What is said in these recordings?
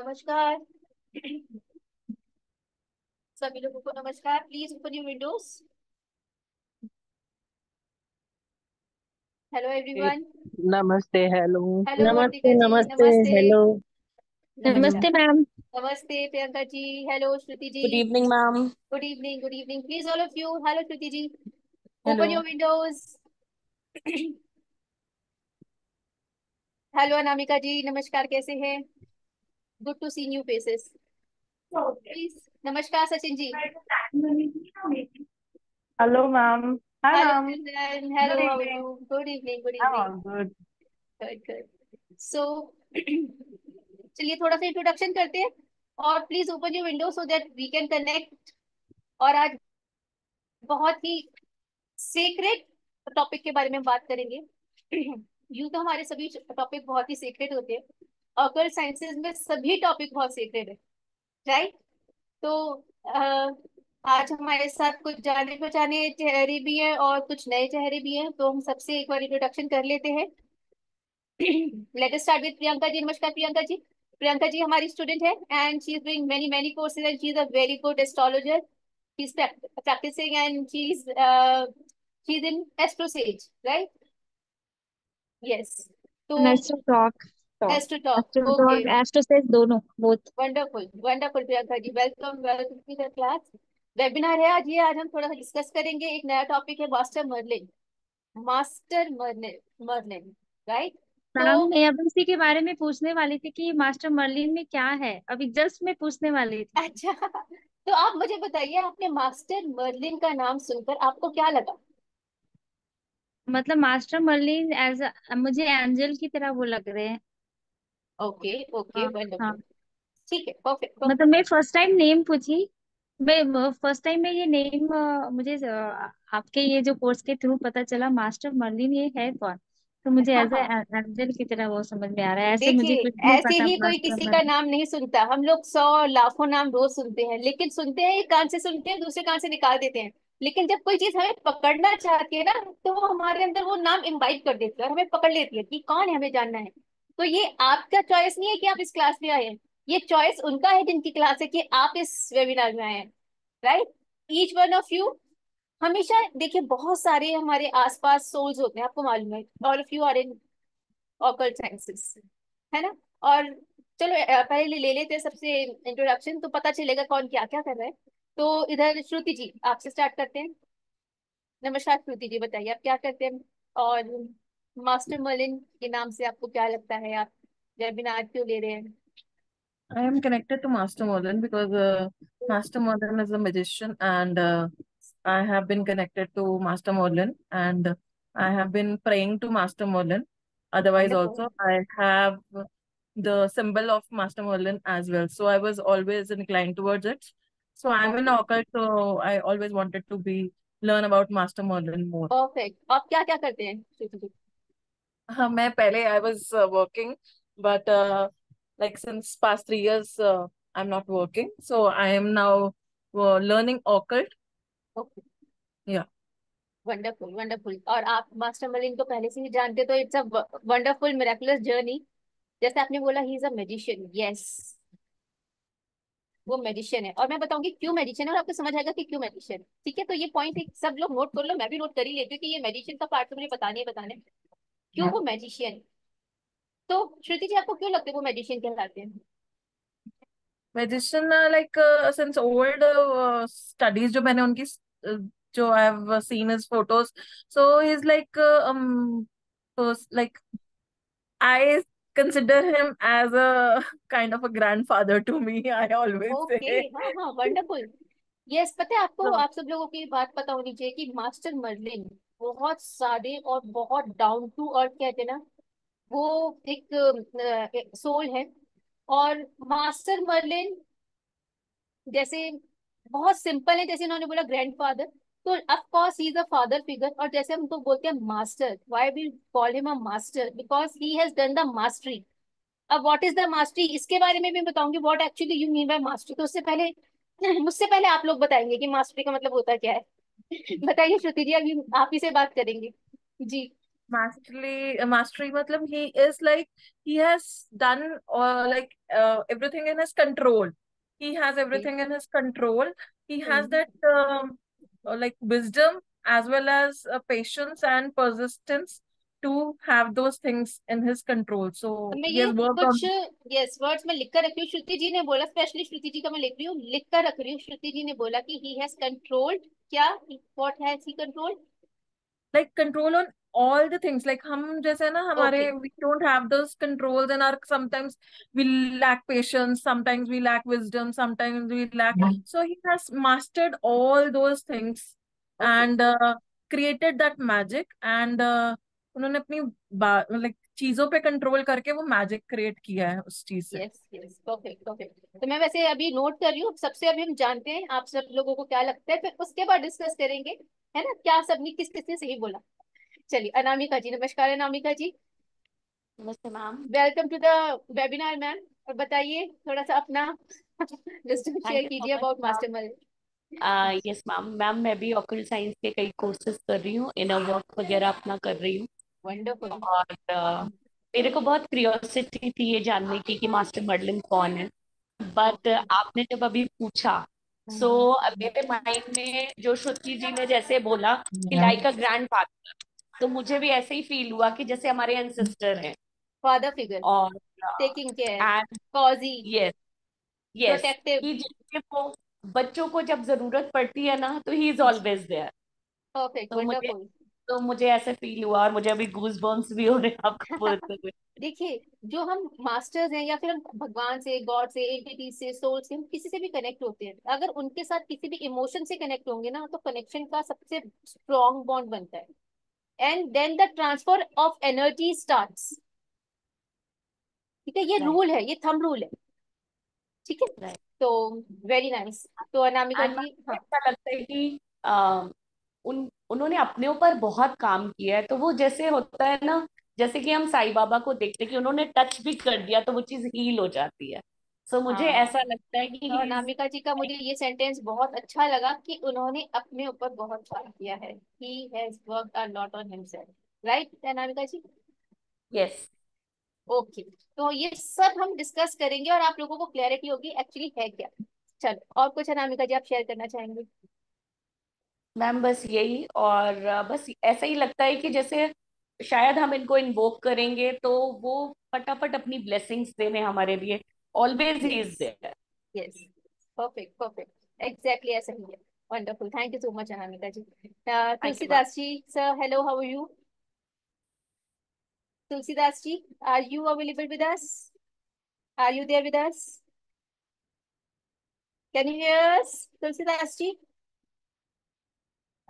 नमस्कार सभी लोगों को नमस्कार। Please open your windows. Hello everyone. नमस्ते। हेलो नमस्ते। नमस्ते। हेलो नमस्ते मैम। नमस्ते Priyanka ji. Hello Shruti ji. Good evening ma'am. Good evening. Good evening. Please all of you. Hello Shruti ji, open your windows. Hello Anamika ji, नमस्कार। कैसे हैं? Good to see new faces. Please नमस्कार Sachin ji. Hello ma'am. Hi ma'am. Hello, how are you? Good evening. Good evening. Good good. सो चलिए थोड़ा सा introduction करते हैं और please open your window so that we can connect. और आज बहुत ही सीक्रेट टॉपिक के बारे में बात करेंगे। यूं तो हमारे सभी टॉपिक बहुत ही सीक्रेट होते हैं और अगर साइंसेज में सभी टॉपिक बहुत सीक्रेट है, राइट। तो आज हमारे साथ कुछ जाने पहचाने चेहरे भी हैं और कुछ नए चेहरे भी हैं, तो हम सबसे एक बार इंट्रोडक्शन कर लेते हैं। Let us start with Priyanka ji. नमस्कार प्रियंका जी। प्रियंका जी हमारी स्टूडेंट है and she is doing many many courses and she is a very good astrologer. She is practising and she is in AstroSage, right? Yes. So Astro talk. Okay. Astro says दोनों both. Wonderful, wonderful Priyanka ji, welcome, welcome to the class. Webinar है आज ये। आज हम थोड़ा सा discuss करेंगे। एक नया टॉपिक है मास्टर मर्लिन, राइट? तो मैं अब इसी के बारे में पूछने वाली थी कि मास्टर मर्लिन में क्या है, अभी जस्ट मैं पूछने वाली थी। अच्छा, तो आप मुझे बताइए, आपने मास्टर मर्लिन का नाम सुनकर आपको क्या लगा? मतलब मास्टर मर्लिन एज मुझे एंजल की तरह वो लग रहे हैं। ओके ओके, वंडरफुल, ठीक है, परफेक्ट। मतलब मैं फर्स्ट टाइम नेम पूछी, मैं फर्स्ट टाइम में ये नेम मुझे आपके ये जो कोर्स के थ्रू पता चला मास्टर मर्लिन ये है कौन, तो मुझे एज एंजल की तरह वो समझ में आ रहा है। ऐसे मुझे कुछ नहीं ऐसे पता, ही कोई किसी का नाम नहीं सुनता। हम लोग 100 लाखों नाम रोज सुनते हैं, लेकिन सुनते हैं एक कान से सुनते हैं दूसरे कान से निकाल देते हैं, लेकिन जब कोई चीज हमें पकड़ना चाहती है ना तो वो हमारे अंदर वो नाम इम्बाइब कर देती है और हमें पकड़ लेती है कि कौन है, हमें जानना है। तो ये आपका चॉइस नहीं है कि आप इस क्लास में आए हैं, ये चॉइस उनका है जिनकी क्लास है कि आप इस वेबिनार में आए हैं, right? Each one of you हमेशा देखिए, बहुत सारे हमारे आसपास सोल्स होते हैं, आपको मालूम है। All of you are in occult sciences, है ना? और चलो पहले ले लेते हैं सबसे इंट्रोडक्शन, तो पता चलेगा कौन क्या क्या कर रहा है। तो इधर श्रुति जी आपसे स्टार्ट करते हैं। नमस्कार श्रुति जी, बताइए आप क्या करते हैं और मास्टर मर्लिन के नाम से आपको क्या लगता है, आप वेबिनार क्यों ले रहे हैं? I am connected to Master Merlin because Master Merlin is a magician and I have been connected to Master Merlin and I have been praying to Master Merlin. Otherwise also I have the symbol of Master Merlin as well. So I was always inclined towards it. So I'm an occult, so I always wanted to learn about Master Merlin more. Perfect. आप क्या क्या करते हैं? हाँ, मैं पहले I was working, but like since past 3 years I'm not working, so I am now learning occult. Okay. Yeah. Wonderful, wonderful. और आप Master Merlin को पहले से ही जानते, तो it's a wonderful, miraculous journey. जैसे आपने बोला, he is a magician. Yes. वो मेडिशियन है और मैं बताऊंगी क्यों मेडिशियन है और आपको समझ आएगा कि क्यों मेडिशियन है, ठीक है? तो ये पॉइंट एक सब लोग नोट कर लो, मैं भी नोट कर ही लेती हूँ कि ये मेडिशियन का पार्ट तो मुझे बताने क्यों वो मेडिशियन है। तो श्रुति जी आपको क्यों लगता है वो मेडिशियन कहलाते हैं? Magician like since old studies जो मैंने उनकी जो I have seen his photos, so he is like I consider him as a kind of a grandfather to me. I always okay, say. Okay, हाँ, wonderful. Yes, पता है आपको, आप सब लोगों की बात पता होनी चाहिए कि मास्टर मर्लिन बहुत सादे और बहुत डाउन टू अर्थ कहते हैं ना, वो एक सोल है। और मास्टर मर्लिन जैसे बहुत सिंपल है, जैसे इन्होंने बोला ग्रैंडफादर, तो of course he is a father figure. और जैसे हम तो बोलते हैं master, why we call him a master, because he has done the mastery. अब व्हाट इज द मास्टरी, इसके बारे में भी बताऊंगी, what actually you mean by mastery. तो उससे पहले मुझसे पहले आप लोग बताएंगे कि मास्टरी का मतलब होता क्या है। बताइए श्रुति जी, अभी आप ही से बात करेंगे जी। Mastery मतलब he has done everything in his control. He has everything in his control. He has that wisdom as well as patience and persistence to have those things in his control. So he has worked on. Yes, words में लिख कर रखी हूँ. श्रुति जी ने बोला, specially श्रुति जी का मैं लिख रही हूँ, लिख कर रख रही हूँ. श्रुति जी ने बोला कि he has controlled. क्या? What has he controlled? Like control on all the things. Like हम जैसे ना हमारे we don't have those controls and our sometimes we lack patience, sometimes we lack wisdom, sometimes we lack. So he has mastered all those things and created that magic and उन्होंने अपनी चीजों पे control करके वो magic create किया है उस चीज से. Yes yes perfect perfect. तो मैं वैसे अभी नोट कर रही हूँ. सबसे अभी हम जानते हैं आप सब लोगों को क्या लगता है, फिर उसके बाद डिस्कस करेंगे, है ना, क्या सबने किस किसने सही बोला. चलिए अनामिका जी, नमस्कार अनामिका जी. नमस्ते ma'am, welcome to the webinar ma'am. और बताइए थोड़ा सा अपना डिस्टेंस शेयर कीजिए about master Merlin. Yes ma'am, मैं भी ऑक्यूल्ट साइंस के कई कोर्सेज कर रही हूँ, इनर वर्क वगैरह अपना कर रही हूँ. वंडरफुल. और मेरे को बहुत क्यूरियोसिटी थी ये जानने की कि मास्टर मर्लिन कौन है, बट आपने जब अभी पूछा सो मेरे माइंड में जो श्रुति जी ने जैसे बोला कि लाइक अ ग्रैंडफादर, तो मुझे भी ऐसे ही फील हुआ कि जैसे हमारे एंसेस्टर हैं, फादर फिगर और taking care and cosy. Yes yes, protective. वो बच्चों को जब जरूरत पड़ती है ना तो he is always there. Perfect, wonderful. तो मुझे ऐसे फील हुआ और मुझे अभी गूज बम्स भी हो रहे हैं आपको बोलते हुए. देखिए जो हम मास्टर्स हैं या फिर हम भगवान से, गॉड से, एंटिटी से, सोल से, हम किसी से भी कनेक्ट होते हैं, अगर उनके साथ किसी भी इमोशन से कनेक्ट होंगे ना तो कनेक्शन का सबसे स्ट्रॉन्ग बॉन्ड बनता है. And then the transfer of energy starts. ठीक है, ये रूल है, ये थंब रूल है. ठीक है, तो वेरी नाइस. तो अनामिका जी, अच्छा लगता है कि उन्होंने अपने ऊपर बहुत काम किया है. तो वो जैसे होता है ना, जैसे कि हम साईं बाबा को देखते कि उन्होंने टच भी कर दिया तो वो चीज हील हो जाती है. सो मुझे ऐसा लगता है कि अनामिका जी का मुझे ये सेंटेंस बहुत अच्छा लगा कि उन्होंने अपने ऊपर बहुत काम किया है. He has worked a lot on himself. Right Anamika ji? Yes. Okay, तो ये सब हम डिस्कस करेंगे और आप लोगों को क्लैरिटी होगी एक्चुअली है क्या. चलो, और कुछ अनामिका जी आप शेयर करना चाहेंगे? मैम बस यही, और बस ऐसा ही लगता है कि जैसे शायद हम इनको इन्वोक करेंगे तो वो फटाफट अपनी ब्लेसिंग्स देने हमारे लिए always is there. Yes, perfect perfect, exactly ऐसा ही है. Wonderful, thank you so much Anamika ji. Tulsidas ji sir, hello, how are you Tulsidas ji? Are you available with us? Are you there with us? Can you hear us Tulsidas ji?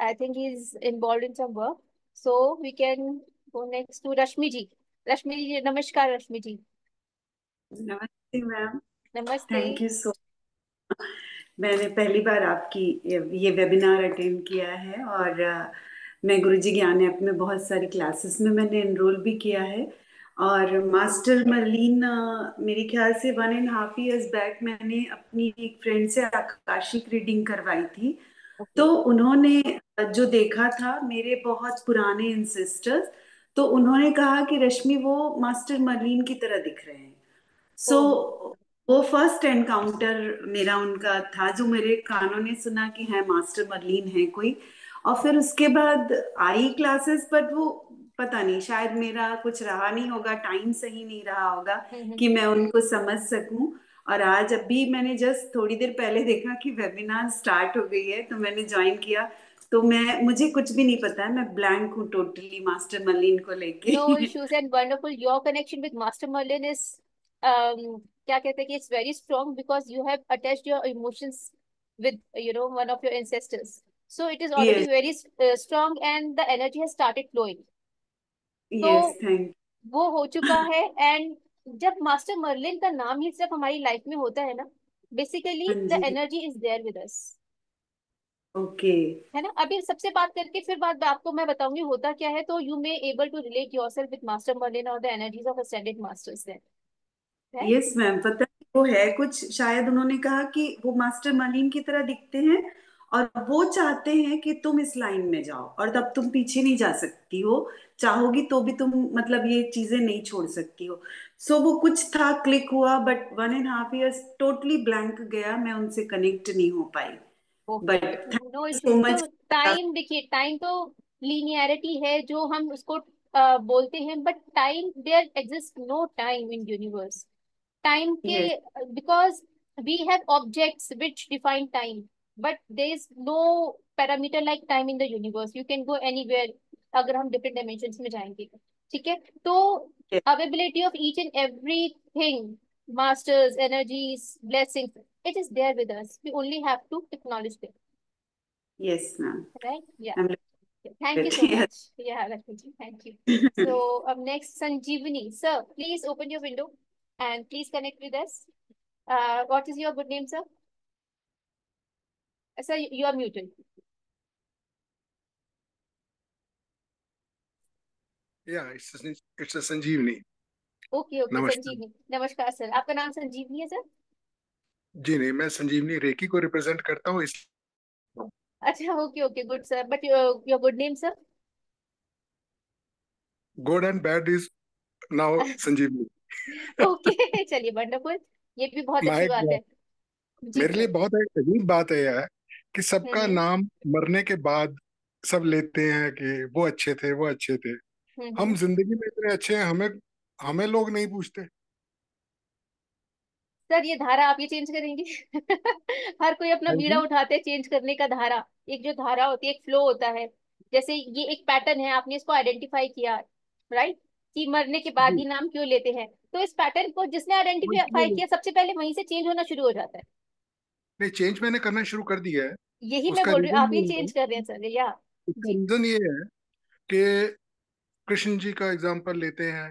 I think he's involved in some work, so we can go next to Rashmi ji. Rashmi ji, namaskar Rashmi ji. Namaste ma'am. Namaste. Thank you so much. मैंने पहली बार आपकी ये webinar attend किया है और मैं गुरुजी ज्ञान app में बहुत सारी क्लासेस में मैंने एनरोल भी किया है. और मास्टर मर्लिन मेरे ख्याल से 1.5 years बैक मैंने अपनी एक फ्रेंड से आकाशिक रीडिंग करवाई थी. तो उन्होंने जो देखा था, मेरे बहुत पुराने एंसेस्टर्स, तो उन्होंने कहा कि रश्मि वो मास्टर मर्लिन की तरह दिख रहे हैं. सो वो फर्स्ट एनकाउंटर मेरा उनका था जो मेरे कानों ने सुना कि है मास्टर मर्लिन है कोई. और फिर उसके बाद आई क्लासेस, बट वो पता नहीं शायद मेरा कुछ रहा नहीं होगा, टाइम सही नहीं रहा होगा कि मैं उनको समझ सकूं. और आज अभी मैंने जस्ट थोड़ी देर पहले देखा कि वेबिनार स्टार्ट हो गई है तो मैंने ज्वाइन किया. तो मुझे कुछ भी नहीं पता है, मैं ब्लैंक हूँ टोटली मास्टर मर्लिन को लेके. No issues and wonderful. Your connection with master Merlin is क्या कहते हैं कि it's very strong because you have attached your emotions with you know one of your ancestors, so it is already very strong and the energy has started flowing. Yes, thank you. वो हो चुका है. And जब master Merlin का नाम ही सिर्फ हमारी life में होता है ना, basically the energy is there with us. Okay, है ना. अभी सबसे बात करके फिर बाद आपको मैं बताऊंगी होता क्या है, तो you may able to relate yourself with master Merlin और the energies of ascended masters. Then yes ma'am, पता है वो है कुछ, शायद उन्होंने कहा कि वो मास्टर मर्लिन की तरह दिखते हैं और वो चाहते हैं कि तुम इस लाइन में जाओ, और तब तुम पीछे नहीं जा सकती हो, चाहोगी तो भी तुम मतलब ये चीजें नहीं छोड़ सकती हो। सो वो कुछ था, क्लिक हुआ, बट 1.5 years टोटली ब्लैंक गया, मैं उनसे कनेक्ट नहीं हो पाई। But thank you so much. Time देखिए, टाइम तो लीनियरिटी है जो हम उसको बोलते हैं, but time, there exist no time in universe. Time के because we have objects which define time, but there is no parameter like time in the universe. You can go anywhere अगर हम different dimensions में जाएंगे, ठीक है। तो availability of each and everything, masters, energies, blessings, it is there with us, we only have to acknowledge it. Yes ma'am, right? Yeah, thank you so much. Yeah, Rashmi, thank you. So up next, Sanjeevani sir, please open your window and please connect with us. What is your good name, sir? Sir, you are muted. Yeah, it's a Sanjeevani. Okay, namaskar. Sanjeevani, namaskar sir, aapka naam Sanjeevani hai sir? जी नहीं, मैं Sanjeevani reiki को represent करता हूँ। अच्छा, okay okay, good sir. But your good name sir? Good and bad is now Sanjeevani. Okay, चलिए, wonderful, ये भी बहुत अच्छी बात है। मेरे लिए बहुत अजीब बात है यार कि सबका नाम मरने के बाद सब लेते हैं कि वो अच्छे थे, वो अच्छे थे। हम जिंदगी में इतने अच्छे हैं, हमें लोग नहीं पूछते। सर, ये धारा आप ये चेंज करेंगे? हर कोई अपना बीड़ा उठाते हैं चेंज करने का। धारा, एक जो धारा होती है, एक फ्लो होता है। जैसे ये एक पैटर्न है, आपने इसको आइडेंटिफाई किया, राइट, कि मरने के बाद ही नाम क्यों लेते हैं। तो इस पैटर्न को जिसने आइडेंटिफाई किया सबसे पहले वहीं से चेंज होना शुरू हो जाता है। नहीं, चेंज मैंने करना शुरू कर दिया है, यही मैं बोल रही हूँ, आप ये चेंज कर रहे हैं सर। या रीजन ये है कि कृष्ण जी का एग्जाम्पल लेते हैं,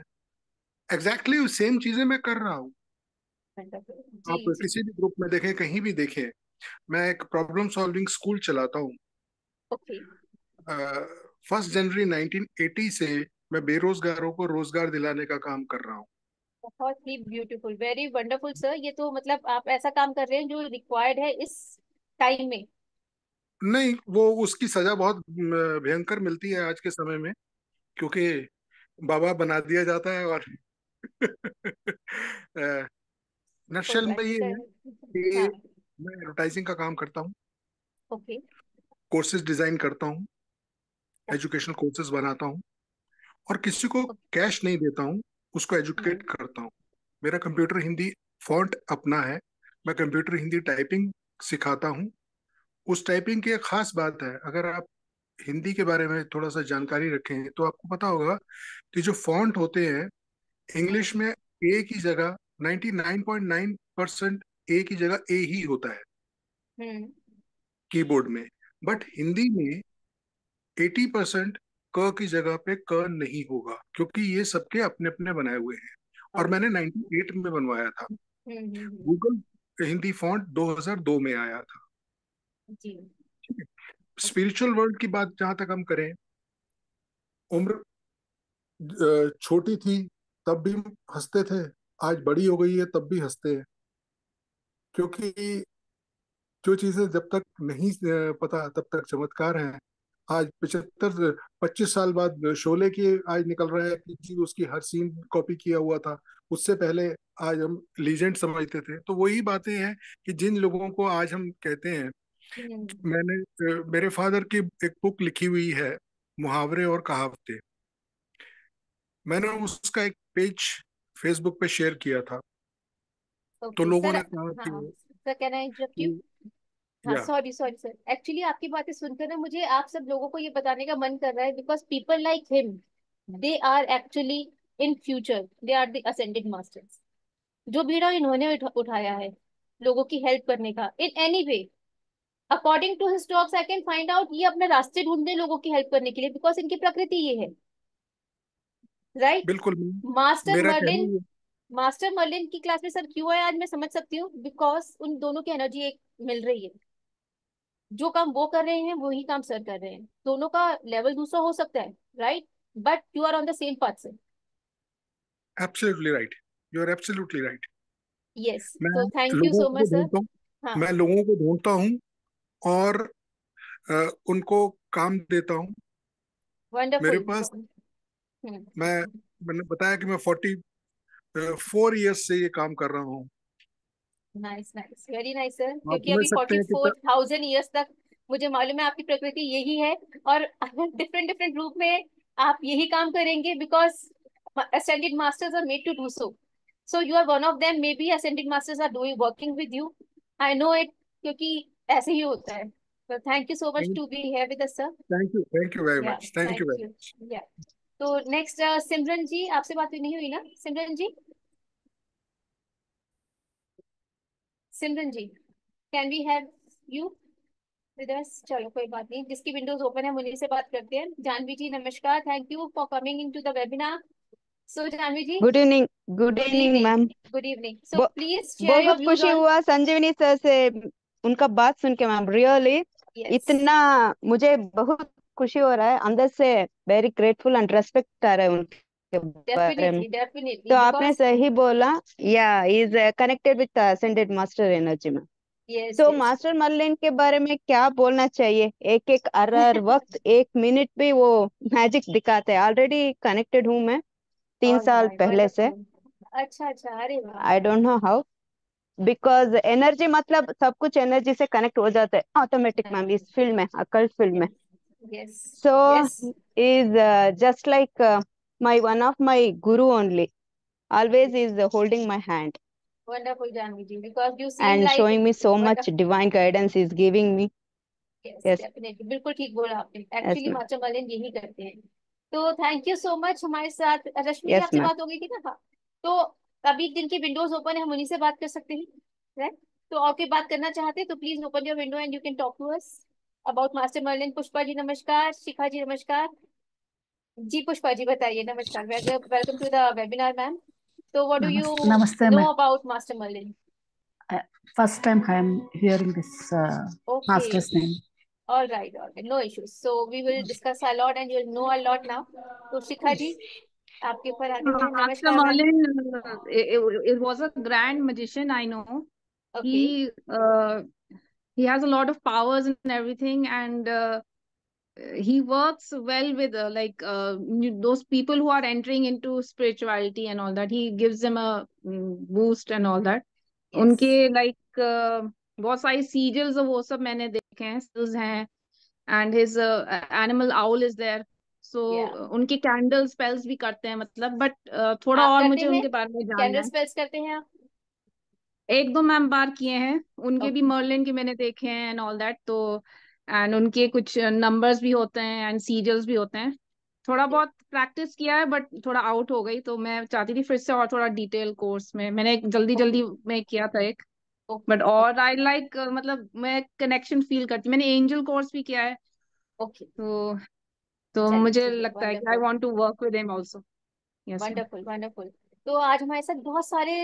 एग्जैक्टली सेम चीजें मैं कर रहा हूँ। आप किसी भी ग्रुप में देखें, कहीं भी देखें, मैं एक प्रॉब्लम सॉल्विंग स्कूल चलाता हूँ। ओके। 1 जनवरी 1980 से मैं बेरोजगारों को रोजगार दिलाने का काम कर रहा हूँ। बहुत ही ब्यूटीफुल, वेरी वंडरफुल सर। ये तो मतलब आप ऐसा काम कर रहे हैं जो रिक्वायर्ड है इस टाइम में। नहीं, वो उसकी सजा बहुत भयंकर मिलती है आज के समय में, क्योंकि बाबा बना दिया जाता है। और नक्शल में ये है कि मैं एडवर्टाइजिंग का काम करता हूँ, कोर्सेज डिजाइन करता हूँ, एजुकेशनल कोर्सेज बनाता हूँ, और किसी को कैश नहीं देता हूँ, उसको एजुकेट करता हूँ। मेरा कंप्यूटर हिंदी फॉन्ट अपना है, मैं कंप्यूटर हिंदी टाइपिंग सिखाता हूँ। उस टाइपिंग की एक खास बात है, अगर आप हिंदी के बारे में थोड़ा सा जानकारी रखें तो आपको पता होगा कि जो फॉन्ट होते हैं इंग्लिश में, ए की जगह 99.9% ए की जगह ए ही होता है कीबोर्ड में, बट हिंदी में 80% क की जगह पे क नहीं होगा, क्योंकि ये सबके अपने अपने बनाए हुए हैं। और मैंने 98 में बनवाया था। गूगल हिंदी फॉन्ट 2002 में आया था। स्पिरिचुअल वर्ल्ड की बात जहां तक हम करें, उम्र छोटी थी तब भी हंसते थे, आज बड़ी हो गई है तब भी हंसते हैं, क्योंकि जो चीजें जब तक नहीं पता तब तक चमत्कार हैं। आज 25 साल बाद शोले की आज निकल रहा है कि जी उसकी हर सीन कॉपी किया हुआ था, उससे पहले आज हम लीजेंड समझते थे। तो वही बातें हैं कि जिन लोगों को आज हम कहते हैं, मैंने मेरे फादर की एक बुक लिखी हुई है, मुहावरे और कहावतें। मैंने उसका एक पेज फेसबुक पे शेयर किया था। तो लोगों ने कहा, सॉरी सॉरी सर, एक्चुअली आपकी बातें सुनकर ना मुझे आप सब लोगों को ये बताने का मन कर रहा है, because people like him, they are actually in future, they are the ascended masters. जो बीड़ा इन्होंने उठाया है लोगों की हेल्प करने का, in any way, according to his talks I can find out, ये अपने रास्ते ढूंढते लोगों की हेल्प करने के लिए, बिकॉज इनकी प्रकृति ये है, राइट? बिल्कुल। मास्टर मर्लिन की क्लास में सर क्यों है आज, मैं समझ सकती हूँ, बिकॉज उन दोनों की एनर्जी एक मिल रही है। जो काम वो कर रहे हैं वही काम सर कर रहे हैं, दोनों का लेवल दूसरा हो सकता है, right, but you are on the same path sir. Absolutely right, you are absolutely right. Yes, so thank you so much sir. मैं लोगों को ढूंढता हूँ और उनको काम देता हूँ। मेरे पास मैंने बताया कि मैं 44 इयर्स से ये काम कर रहा हूँ। Nice nice, very nice sir, क्योंकि अभी 44,000 इयर्स तक मुझे मालूम है आपकी प्रकृति यही है और डिफरेंट डिफरेंट रूप में आप यही काम करेंगे because ascended masters are made to do so. So you are one of them. Maybe ascended masters are doing working with you. I know it क्योंकि ऐसे ही होता है. So thank you so much to be here with us, sir. Thank you very much. Thank you very much. Yeah. So next सिमरन जी, आपसे बात नहीं हुई ना सिमरन जी? सिमरन जी, can we have you with us? चलो कोई बात नहीं, जिसकी विंडोज ओपन है मुनीर से बात करते हैं। जानवी जी नमस्कार, thank you for coming into the webinar. So, Janvi ji, good evening ma'am, good evening. So please share your views. बहुत खुशी हुआ संजीवनी सर से उनका बात सुन के मैम, रियली इतना मुझे बहुत खुशी हो रहा है, अंदर से वेरी ग्रेटफुल एंड रेस्पेक्ट आ रहा है उनके बारे में। तो आपने सही बोला, या is connected with ascended master energy ma'am. तो मास्टर मर्लिन के बारे में क्या बोलना चाहिए, एक एक हर वक्त एक मिनट भी वो मैजिक दिखाते हैं। ऑलरेडी कनेक्टेड हूँ मैं 3 साल पहले से। अच्छा, अरे वाह। I don't know how, because energy मतलब सब कुछ एनर्जी से कनेक्ट हो जाता है ऑटोमेटिक मैम, इस फील्ड में, अकल्ट फील्ड में। So is just like my one of my guru only, always is holding my hand and showing me so much divine guidance is giving me. बिल्कुल ठीक बोला आपने, एक्चुअली मास्टर मर्लिन यही करते हैं। तो थैंक यू सो मच। हमारे साथ रश्मि जी आपसे बात हो गई थी ना? हाँ, तो अभी जिनकी विंडोज ओपन है हम उन्हीं से बात कर सकते हैं, राइट? तो आपके बात करना चाहते हैं तो please open your window and you can talk to us about master Merlin. Pushpa ji नमस्कार, शिखा जी नमस्कार। जी पुष्पा जी बताइए। नमस्कार, welcome to the webinar ma'am. तो what do you know about master Merlin? First time I am hearing this masters name. All right. No issues. So we will discuss a lot and you'll know a lot now. So Shikha ji, आपके ऊपर आते हैं। Master Merlin, it was a grand magician, I know. Okay. He has a lot of powers and everything, and he works well with those people who are entering into spirituality and all that. He gives them a boost and all that. Yes. उनके बहुत सारे serials वो सब मैंने देखे हैं, and his animal owl is there. So उनके candle spells भी करते हैं मतलब, बट थोड़ा और मुझे उनके बारे में जानना है। कैंडल स्पेल्स करते हैं आप? 1-2 मैम बार किए हैं उनके भी, मर्लिन के मैंने देखे हैं एंड ऑल दैट। तो एंड उनके कुछ नंबर्स भी होते हैं एंड सीरियल्स भी होते हैं। थोड़ा बहुत प्रैक्टिस किया है बट थोड़ा आउट हो गई, तो मैं चाहती थी फिर से और थोड़ा डिटेल कोर्स में। मैंने जल्दी में किया था एक, बट और आई लाइक मतलब मैं कनेक्शन फील करती। मैंने एंजल कोर्स भी किया है। तो मुझे लगता है कि I want to work with him also. Wonderful. तो आज हमारे साथ बहुत सारे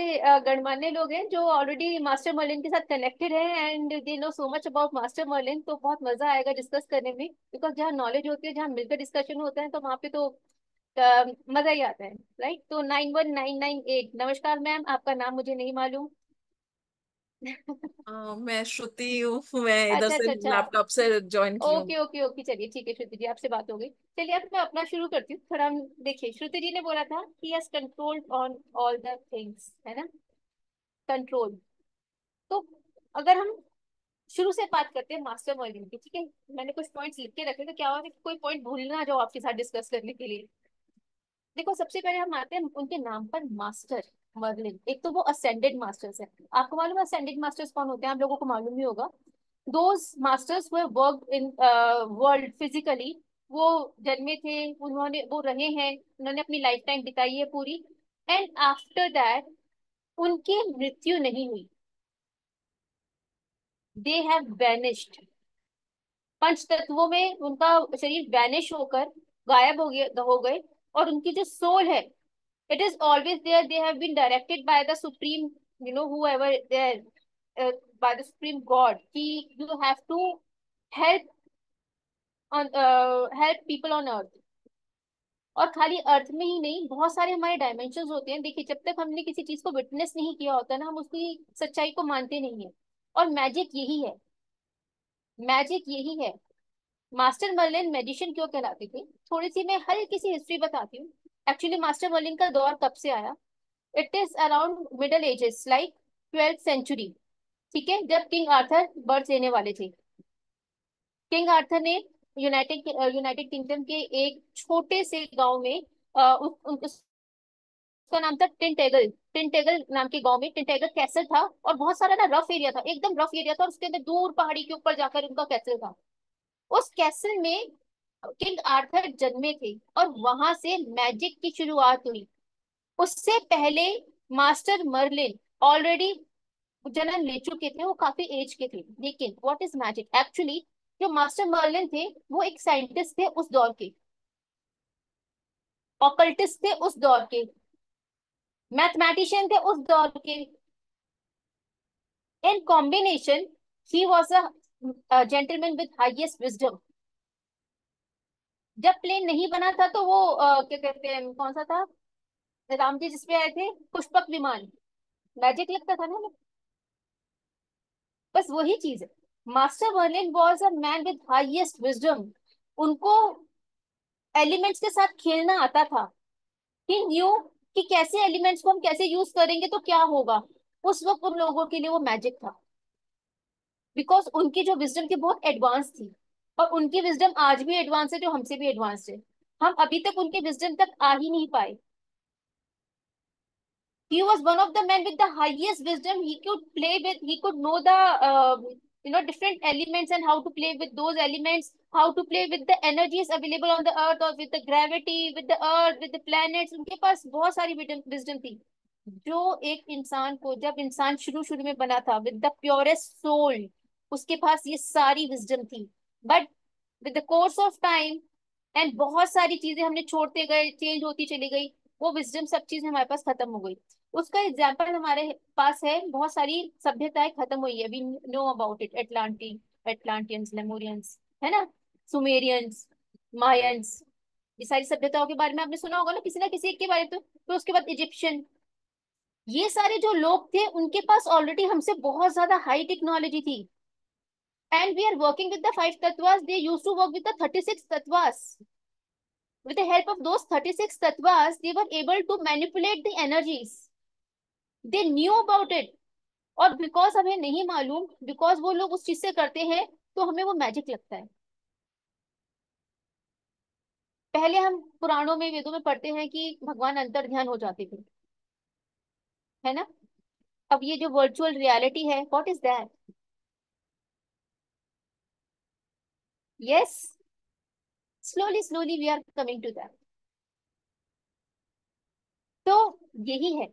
गणमान्य लोग हैं जो ऑलरेडी मास्टर मर्लिन के साथ कनेक्टेड हैं and they know so much about master Merlin. तो बहुत मजा आएगा डिस्कस करने में, बिकॉज जहाँ नॉलेज होती है, जहाँ मिलकर डिस्कशन होता है, तो वहाँ पे तो मजा ही आता है, राइट? तो 91998 नमस्कार मैम, आपका नाम मुझे नहीं मालूम। मैं श्रुति हूँ, मैं इधर से लैपटॉप से ज्वाइन की हूँ। ओके, चलिए ठीक है श्रुति जी, आपसे बात हो गई। चलिए अब मैं अपना शुरू करती हूँ थोड़ा। देखिए श्रुति जी ने बोला था कि yes control on all the things, है ना, कंट्रोल। तो अगर हम शुरू से बात करते हैं मास्टर मर्लिन की, ठीक है? मैंने कुछ पॉइंट्स लिख के रखे, तो क्या होगा कोई पॉइंट भूल ना जाओ आपके साथ डिस्कस करने के लिए। देखो सबसे पहले हम आते हैं उनके नाम पर, मास्टर मर्लिन। एक तो वो असेंडेड मास्टर्स हैं। आपको मालूम है असेंडेड मास्टर्स कौन होते हैं? आप लोगों को मालूम ही होगा। Those masters who have worked in world physically, वो जन्मे थे, उन्होंने वो रहे हैं, उन्होंने अपनी लाइफ टाइम बिताई है पूरी, एंड आफ्टर दैट उनकी मृत्यु नहीं हुई। दे हैव वैनिश्ड, पंच तत्वों में उनका शरीर वैनिश होकर गायब हो गए और उनकी जो सोल है it is always there. They have been directed by the supreme, whoever there, by the supreme god, ki you have to help people on earth. और खाली अर्थ में ही नहीं, बहुत सारे हमारे डायमेंशन होते हैं। देखिए जब तक हमने किसी चीज को विटनेस नहीं किया होता ना, हम उसकी सच्चाई को मानते नहीं है। और मैजिक यही है मास्टर मर्लिन मेडिसिन क्यों कहलाती थी? थोड़ी सी मैं हल्की सी हिस्ट्री बताती हूँ। एक्चुअली मास्टर मर्लिन का दौर कब से आया? It is around middle ages like 12th century, ठीक है, जब किंग आर्थर बर्थ लेने वाले थे। किंग आर्थर ने यूनाइटेड किंगडम के एक छोटे से गांव में उसका नाम था टिंटेगल नाम के गांव में। टिंटेगल कैसल था और बहुत सारा ना रफ एरिया था, एकदम रफ एरिया था, और उसके अंदर दूर पहाड़ी के ऊपर जाकर उनका कैसल था। उस कैसल में किंग आर्थर जन्मे थे और वहां से मैजिक की शुरुआत हुई। उससे पहले मास्टर मर्लिन ऑलरेडी जन्म ले चुके थे, वो काफी एज के थे। लेकिन व्हाट इज मैजिक? एक्चुअली जो मास्टर मर्लिन थे वो एक साइंटिस्ट थे उस दौर के, ऑकल्टिस्ट थे उस दौर के, मैथमेटिशियन थे उस दौर के। In combination he was a gentleman with highest wisdom. जब प्लेन नहीं बना था तो वो क्या कहते हैं, कौन सा था राम जी जिसपे आए थे? पुष्पक विमान। मैजिक लगता था ना, बस वही चीज है। Master Merlin was a man with highest wisdom. उनको एलिमेंट्स के साथ खेलना आता था। ही न्यू कि कैसे एलिमेंट्स को हम कैसे यूज करेंगे तो क्या होगा। उस वक्त उन लोगों के लिए वो मैजिक था, बिकॉज उनकी जो विजडम थी बहुत एडवांस थी, और उनकी विजडम आज भी एडवांस है, जो हमसे भी एडवांस है। हम अभी तक उनके विजडम तक आ ही नहीं पाए। He was one of the men with the highest wisdom. He could play with, he could know the different elements and how to play with those elements, how to play with the energies available on the earth, or with the gravity, with the earth, with the planets. उनके पास बहुत सारी wisdom थी, जो एक इंसान को जब इंसान शुरू में बना था with the purest soul, उसके पास ये सारी wisdom थी। But with the course of time and बहुत सारी चीजें हमने छोड़ते गए, चेंज होती चली गई, वो विजडम सब चीज हमारे पास खत्म हो गई। उसका एग्जाम्पल हमारे पास है, बहुत सारी सभ्यताएं खत्म हुई है, we know about it. Atlanteans, Lemurians, है ना, सुमेरियंस, मायंस, ये सारी सभ्यताओं के बारे में आपने सुना होगा ना, किसी ना किसी एक के बारे में। तो उसके बाद इजिप्शियन, ये सारे जो लोग थे उनके पास ऑलरेडी हमसे बहुत ज्यादा हाई टेक्नोलॉजी थी। And we are working with the 5 तत्वास, they used to work with the 36 तत्वास। With the help of those 36 tattvas, they were able to manipulate the energies. They knew about it. और because हमें नहीं मालूम, because वो लोग उस चीज से करते हैं, तो हमें वो मैजिक लगता है। पहले हम पुराणों में, वेदों में पढ़ते हैं कि भगवान अंतर ध्यान हो जाते थे, है ना। अब ये जो वर्चुअल रियलिटी है, what is that? Yes. Slowly we are coming to that. तो यही है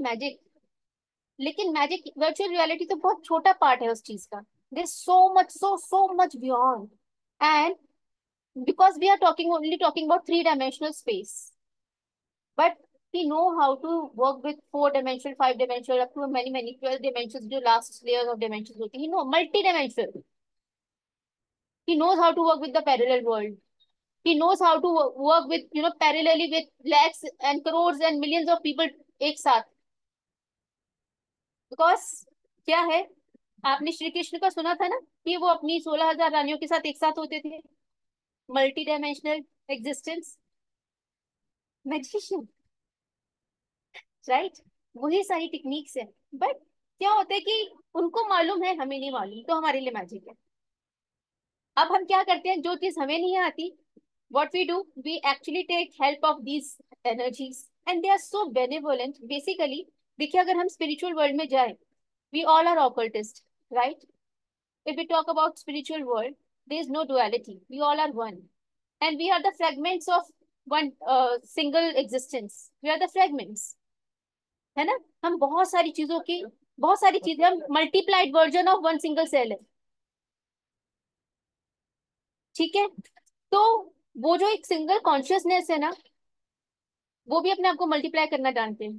मैजिक। लेकिन मैजिक, वर्चुअल रियलिटी तो बहुत छोटा पार्ट है उस चीज का। There is so much beyond, and because we are only talking about 3-dimensional space, but we know how to work with 4-dimensional, 5-dimensional, up to many 12 dimensions, जो last layers of dimensions होती है, you know, multi-dimensional. He knows how to work with the parallel world. He knows how to work with, you know, parallelly with lakhs and crores and millions of people एक साथ। Because क्या है, आपने श्री कृष्ण का सुना था ना कि वो अपनी 16,000 रानियों के साथ एक साथ होते थे। Multi-dimensional existence, magician, right? वही सारी टेक्निक्स है। But क्या होता है कि उनको मालूम है, हमें नहीं मालूम, तो हमारे लिए मैजिक है। अब हम क्या करते हैं, जो चीज हमें नहीं आती, what we do, we actually take help of these energies, and they are so benevolent. Basically, देखिए, अगर हम spiritual world में जाएं, we all are occultists, right? If we talk about spiritual world, there is no duality. We all are one, and we are the fragments of one single existence. We are the fragments, है ना। हम बहुत सारी चीजें हम multiplied version of one single cell है, ठीक है। तो वो जो एक सिंगल कॉन्शियसनेस है ना, वो भी अपने आप को मल्टीप्लाई करना जानते हैं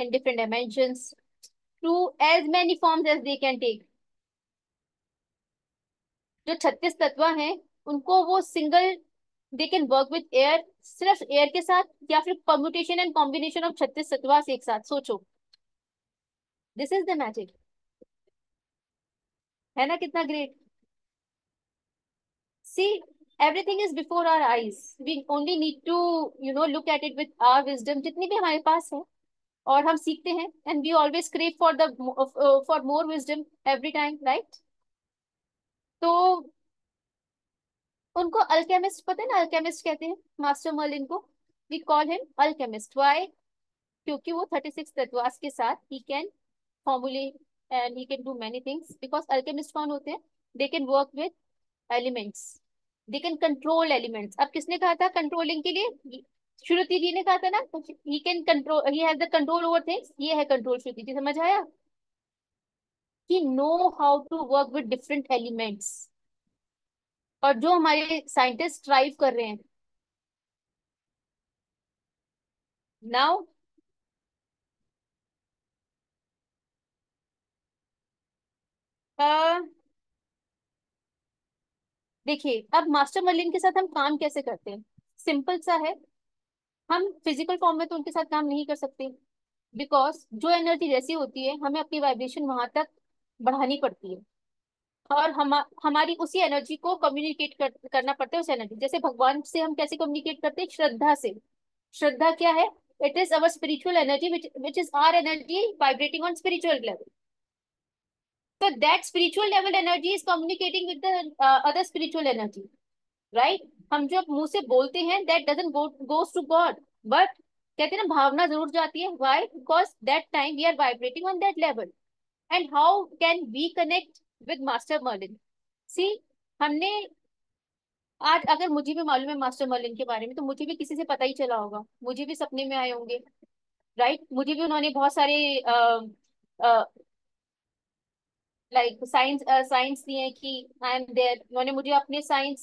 in different dimensions, to as many forms as they can take. जो 36 तत्व हैं उनको वो single, they can work with air, सिर्फ एयर के साथ, या फिर परम्यूटेशन एंड कॉम्बिनेशन ऑफ 36 तत्व एक साथ। सोचो, दिस इज द मैजिक, है ना, कितना great. See, everything is before our eyes. We only need to, you know, look at it with our wisdom. जितनी भी हमारे पास है और हम सीखते हैं, and we always crave for the for more wisdom every time, right? तो उनको अल्केमिस्ट पता है ना, अल्केमिस्ट कहते हैं मास्टर मर्लिन को. We call him alchemist. Why? क्योंकि वो 36 तत्वास के साथ he can formulate and he can do many things. Because alchemist कौन होते हैं? They can work with elements, they can control elements. अब किसने कहा था कंट्रोलिंग के लिए? श्रुति जी ने कहा था ना, he can control, he has the control over things. ये है कंट्रोल. श्रुति जी समझ आया? He know how to work with different elements. और जो हमारे साइंटिस्ट ट्राइव कर रहे हैं नाउ, देखिए अब मास्टर मर्लिन के साथ हम काम कैसे करते हैं. सिंपल सा है, हम फिजिकल फॉर्म में तो उनके साथ काम नहीं कर सकते, बिकॉज जो एनर्जी जैसी होती है हमें अपनी वाइब्रेशन वहां तक बढ़ानी पड़ती है और हमारी उसी एनर्जी को कम्युनिकेट करना पड़ता है. उस एनर्जी जैसे भगवान से हम कैसे कम्युनिकेट करते हैं? श्रद्धा से. श्रद्धा क्या है? It is our spiritual energy which is our energy vibrating on spiritual level. So that spiritual level energy is communicating with the other spiritual energy, right? हम जो मुंह से बोलते हैं that doesn't goes to God, but कहते हैं ना भावना जरूर जाती है. Why? Because that time we are vibrating on that level. And how can we connect with master Merlin? See, हमने आज अगर मुझे भी मालूम है मास्टर मर्लिन के बारे में तो मुझे भी किसी से पता ही चला होगा, मुझे भी सपने में आए होंगे, राइट? मुझे भी उन्होंने बहुत सारे लाइक साइंस दिए कि आई एम देयर. उन्होंने मुझे अपने साइंस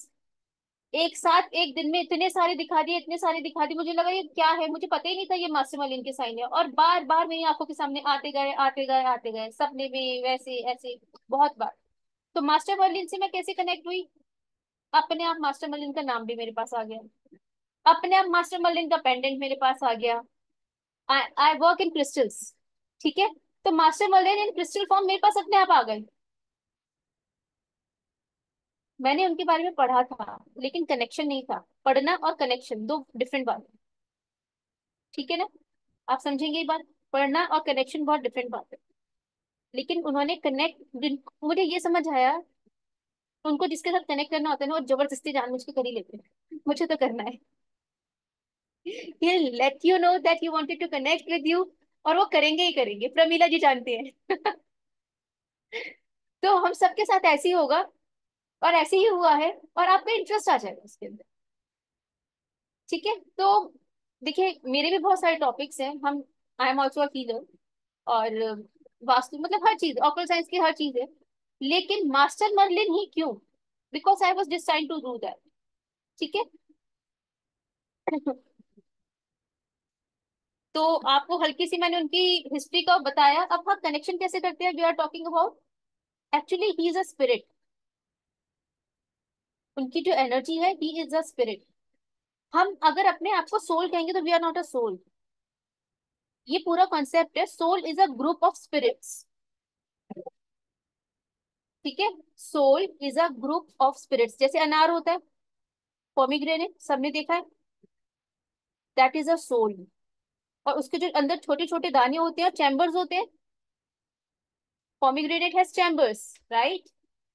एक साथ एक दिन में इतने सारे दिखा दिए, इतने सारे दिखा दिए. मुझे लगा ये क्या है, मुझे पता ही नहीं था ये मास्टर मर्लिन के साइन है. और बार बार मेरी आंखों के सामने आते गए आते गए आते गए, सपने में वैसे ऐसे बहुत बार. तो मास्टर मर्लिन से मैं कैसे कनेक्ट हुई? अपने आप मास्टर मर्लिन का नाम भी मेरे पास आ गया, अपने आप मास्टर मर्लिन का पेंडेंट मेरे पास आ गया. आई वर्क इन क्रिस्टल्स, ठीक है? तो master Merlin in crystal form मेरे पास अपने आप आ गए. मैंने उनके बारे में पढ़ा था लेकिन कनेक्शन नहीं था. पढ़ना और कनेक्शन दो डिफरेंट बात है, ठीक है ना? आप समझेंगे ये बात. पढ़ना और कनेक्शन बहुत डिफरेंट बात है. लेकिन उन्होंने कनेक्ट, मुझे ये समझ आया उनको जिसके साथ कनेक्ट करना होता है ना वो जबरदस्ती जानबूझ के कर ही लेते हैं. मुझे तो करना है, He'll let you know that you wanted to connect with you, और वो करेंगे ही करेंगे. प्रमीला जी जानते हैं. तो हम सबके साथ ऐसे ही होगा और ऐसे ही हुआ है और आपका इंटरेस्ट आ जाएगा उसके अंदर, ठीक है? तो देखिए मेरे भी बहुत सारे टॉपिक्स हैं. हम I am also a feeler और वास्तु, मतलब हर चीज ऑकल साइंस की हर चीज है. लेकिन मास्टर मर्लिन ही क्यों? Because I was decide to do that, ठीक है? तो आपको हल्की सी मैंने उनकी हिस्ट्री का बताया. अब हम कनेक्शन कैसे करते हैं? We are talking about actually he is a spirit. उनकी जो एनर्जी है ही इज अ स्पिरिट. हम अगर अपने आप को सोल कहेंगे तो we are not a soul. ये पूरा कॉन्सेप्ट है. Soul is a group of spirits, ठीक है? Soul is a group of spirits. जैसे अनार होता है, पोमीग्रेनेट सबने देखा है, दैट इज अ सोल. और उसके जो अंदर छोटे छोटे दाने होते हैं और चैम्बर्स होते हैं. Pomegranate has chambers, right?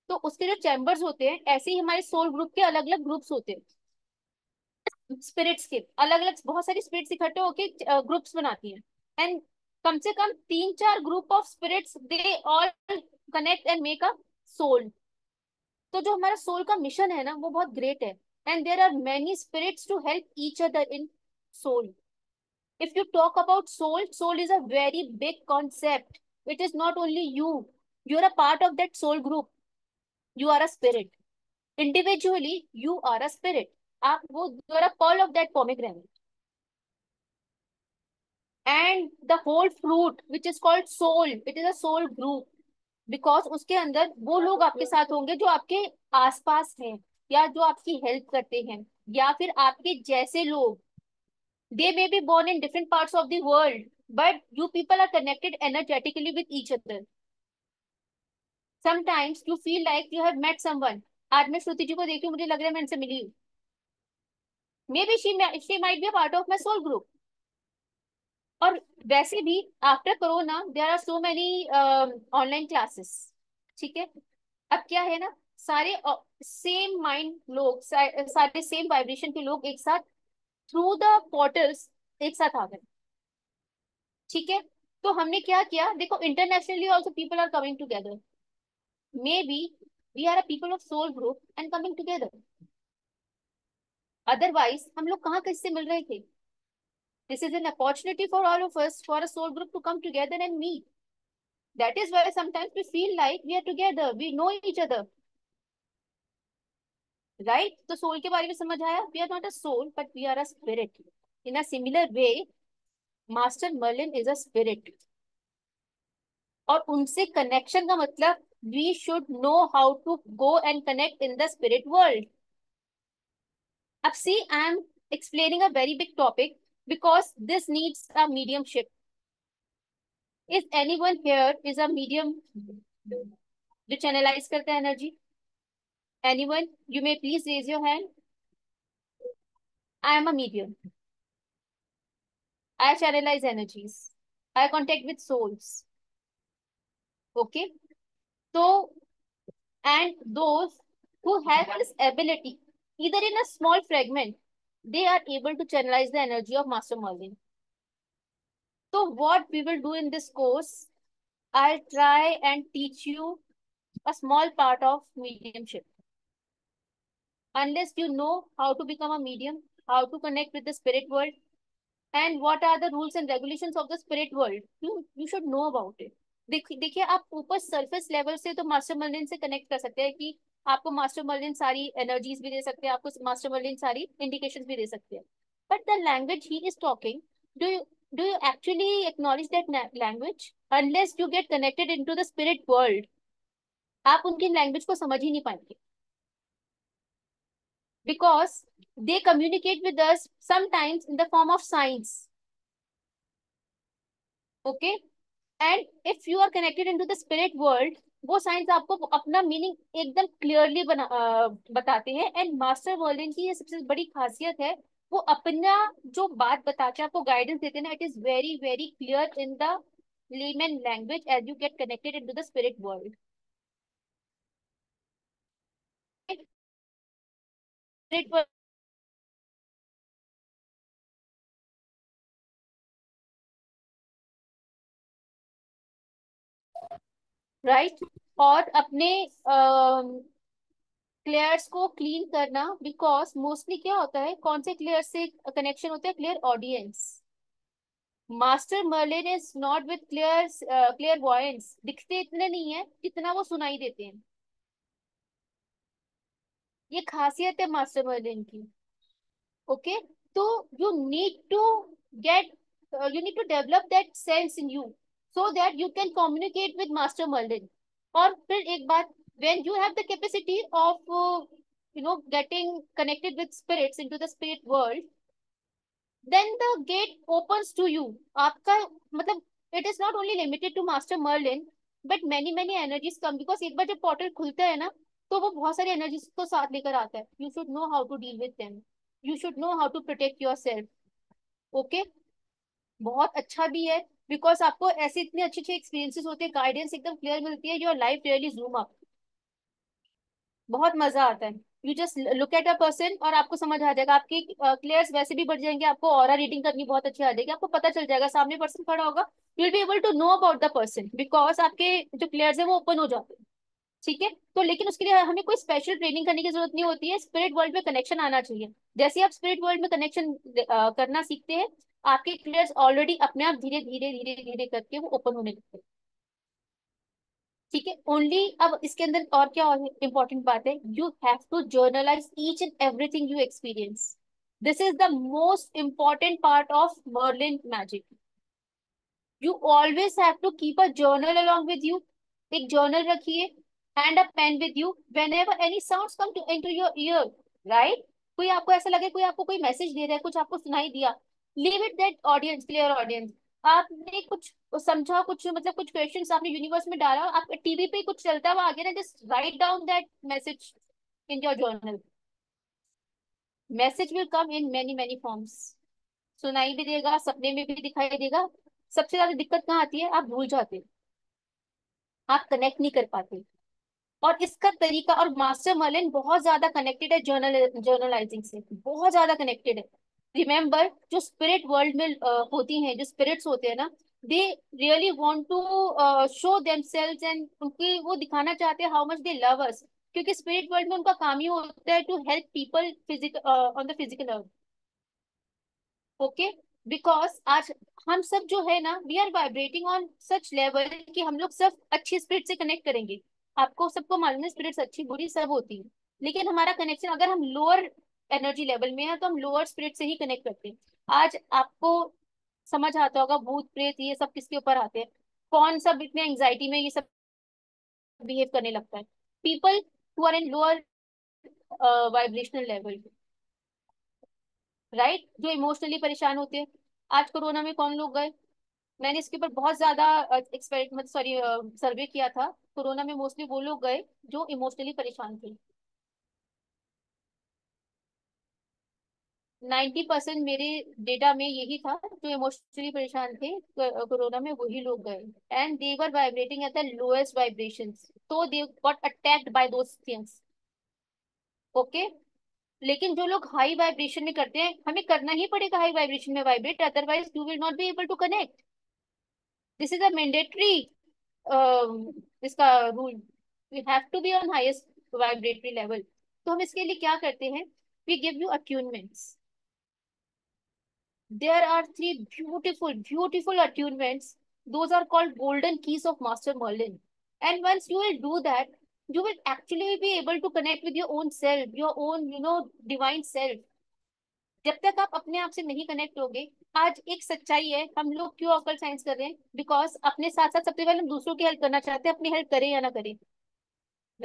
तो उसके जो चैम्बर्स होते हैं, ऐसे ही हमारे सोल ग्रुप के अलग अलग ग्रुप्स होते हैं. स्पिरिट्स के अलग अलग बहुत सारी स्पिरिट्स इकट्ठे होकर ग्रुप्स बनाती हैं. एंड कम से कम 3-4 group of spirits they all connect and make a soul. तो जो हमारा सोल का मिशन है ना वो बहुत ग्रेट है. And there are many spirits to help each other in soul. If you talk about soul, soul is a very big concept. It is not only you, you are a part of that soul group. You are a spirit. Individually, you are a spirit. आप वो you are a pearl of that pomegranate. And the whole fruit, which is called soul, it is a soul group. Because उसके अंदर वो लोग आपके साथ होंगे जो आपके आसपास हैं या जो आपकी हेल्प करते हैं या फिर आपके जैसे लोग. They may be born in different parts of the world, but you people are connected energetically with each other. Sometimes you feel like you have met someone. आज मैं श्रुति जी को देखी, मुझे लग रहा है मैं इनसे मिली हूँ। Maybe she might be a part of my soul group. और वैसे भी after corona there are so many online classes, ठीक है। अब क्या है ना, सारे सेम माइंड लोग, सारे सेम वाइब्रेशन के लोग एक साथ थ्रू द पोर्टल्स एक साथ आ गए, ठीक है। तो हमने क्या किया, देखो internationally also people are coming together. Maybe we are a people of soul group and coming together. Otherwise हम लोग कहाँ किससे मिल रहे थे? This is an opportunity for all of us, for a soul group to come together and meet. That is why sometimes we feel like we are together, we know each other, right? तो soul के बारे में समझ आया। We are not a soul, but we are a spirit. In a similar way, Master Merlin is a spirit. और उनसे connection का मतलब we should know how to go and connect in the spirit world. अब see, I am explaining a very big topic. Because this needs a mediumship. Is anyone here is a medium जो channelize करता है energy? Anyone? You may please raise your hand. I am a medium. I channelize energies. I contact with souls. Okay. So, and those who have this ability, either in a small fragment, they are able to channelize the energy of Master Merlin. So what we will do in this course, I'll try and teach you a small part of mediumship. Unless you know how to become a medium, how to connect with the spirit world, and what are the rules and regulations of the spirit world, you should know about it. देखिए आप ऊपर surface level से तो Master Merlin से connect कर सकते हैं कि आपको मास्टर मर्लिन सारी एनर्जीज भी दे सकते हैं, आपको मास्टर मर्लिन सारी इंडिकेशंस भी दे सकते हैं। But the language he is talking, do you actually acknowledge that language? Unless you get connected into the spirit world, आप उनकी लैंग्वेज को समझ ही नहीं पाएंगे। Because they communicate with us sometimes in the form of science, okay. And if you are connected into the spirit world, वो science आपको अपना मीनिंग एकदम क्लियरली बताते हैं। एंड मास्टर मर्लिन की ये सबसे बड़ी खासियत है, वो अपना जो बात बताते हैं, आपको गाइडेंस देते हैं ना, it is very very clear in the lemon language as you get connected into the spirit world. Spirit world right और अपने क्लेयर्स को क्लीन करना, बिकॉज मोस्टली क्या होता है, कौन से क्लेयर से कनेक्शन होता है? Clairaudience. Master Merlin is not with clairvoyance, दिखते इतने नहीं है जितना वो सुनाई देते हैं। ये खासियत है मास्टर मर्लिन की, ओके। तो you need to develop that sense in you, so that you can communicate with Master Merlin. और फिर एक बात, when you have the capacity of getting connected with spirits into the spirit world, then the gate opens to you. आपका मतलब it is not only limited to Master Merlin, but many many energies come, because एक बार जब portal खुलता है ना, तो वो बहुत सारी energies को साथ लेकर आता है। You should know how to deal with them. You should know how to protect yourself. Okay? बहुत अच्छा भी है, बिकॉज आपको ऐसे इतने अच्छे अच्छे एक्सपीरियंसेस होते हैं, गाइडेंस एकदम क्लियर मिलती है, your life really zoom up, बहुत मजा आता है। You just look at a person और आपको समझ आ जाएगा, आपकी क्लियर्स वैसे भी बढ़ जाएंगे, आपको ऑरा रीडिंग करनी बहुत अच्छी आ जाएगी, आपको पता चल जाएगा सामने पर्सन खड़ा होगा, you will be able to know about the person, because आपके जो क्लियर्स है वो ओपन हो जाते हैं, ठीक है। तो लेकिन उसके लिए हमें कोई स्पेशल ट्रेनिंग करने की जरूरत नहीं होती है, स्पिरिट वर्ल्ड में कनेक्शन आना चाहिए। जैसे आप स्पिरिट वर्ल्ड में कनेक्शन करना सीखते हैं, आपके क्लियर्स ऑलरेडी अपने आप धीरे धीरे धीरे धीरे करके वो ओपन होने लगते हैं, ठीक है। ओनली अब इसके अंदर और क्या इंपॉर्टेंट बात है, you have to journalize each and everything you experience. This is the most important part of Merlin magic. You always have to keep a journal along with you, एक जर्नल रखिए and a pen with you, whenever any sound come to enter your ear, right. कोई आपको ऐसा लगे, कोई आपको कोई message दे रहा है, कुछ आपको सुनाई दिया, leave it that audience, clear audience. आपने कुछ समझा, कुछ मतलब कुछ क्वेश्चंस आपने यूनिवर्स में डाला, आप टीवी पे कुछ चलता हुआ आगे ना, just write down that message in your journal. Message will come in many many forms. सुनाई भी देगा, सपने में भी दिखाई देगा. सबसे ज्यादा दिक्कत कहाँ आती है? आप भूल जाते हो, आप कनेक्ट नहीं कर पाते. और इसका तरीका, और मास्टर मर्लिन बहुत ज्यादा कनेक्टेड है जर्नलाइजिंग से, बहुत ज्यादा कनेक्टेड है. रिमेम्बर, जो स्पिरिट वर्ल्ड में होती हैं, जो स्पिरिट्स होते हैं ना, they really want to show themselves and उनकी वो दिखाना चाहते हैं how much they love us, क्योंकि स्पिरिट वर्ल्ड में उनका काम ही होता है to help people on the physical earth. Okay, because आज हम सब जो है ना, we are vibrating on such level कि हम लोग सब अच्छी स्पिरिट से कनेक्ट करेंगे. आपको सबको मालूम है स्पिरिट्स अच्छी बुरी सब होती है, लेकिन हमारा कनेक्शन, अगर हम लोअर एनर्जी लेवल में है तो हम लोअर स्पिरिट से ही कनेक्ट करते हैं. आज आपको समझ आता होगा भूत प्रेत ये सब किसके ऊपर आते हैं, कौन सब इतने एंजाइटी में ये सब बिहेव करने लगता है. People who are in lower vibrational level, right, जो इमोशनली परेशान होते हैं. आज कोरोना में कौन लोग गए, मैंने इसके ऊपर बहुत ज्यादा एक्सपेरिमेंट, सॉरी, सर्वे किया था. कोरोना में मोस्टली वो लोग गए जो इमोशनली परेशान थे. 90% मेरे डेटा में यही था, जो इमोशनली परेशान थे कोरोना में वही लोग गए, and they were vibrating at the lowest vibrations, तो they got attacked by those things. Okay, लेकिन जो लोग हाई वाइब्रेशन में करते हैं, हमें करना ही पड़ेगा हाई वाइब्रेशन में vibrate, otherwise you will not be able to connect. This is a mandatory, इसका rule, we have to be on highest vibratory level. तो हम इसके लिए क्या करते हैं, we give you attunements. There are 3 beautiful beautiful attunements, those are called golden keys of master Merlin, and once you will do that, you will actually be able to connect with your own self, your own, you know, divine self. जब तक आप अपने आप से नहीं connect होगे, आज एक सच्चाई है, हम लोग क्यों ऑकल्ट साइंस कर रहे हैं, बिकॉज अपने साथ साथ सबसे पहले हम दूसरों की हेल्प करना चाहते हैं, अपनी हेल्प करें या ना करें,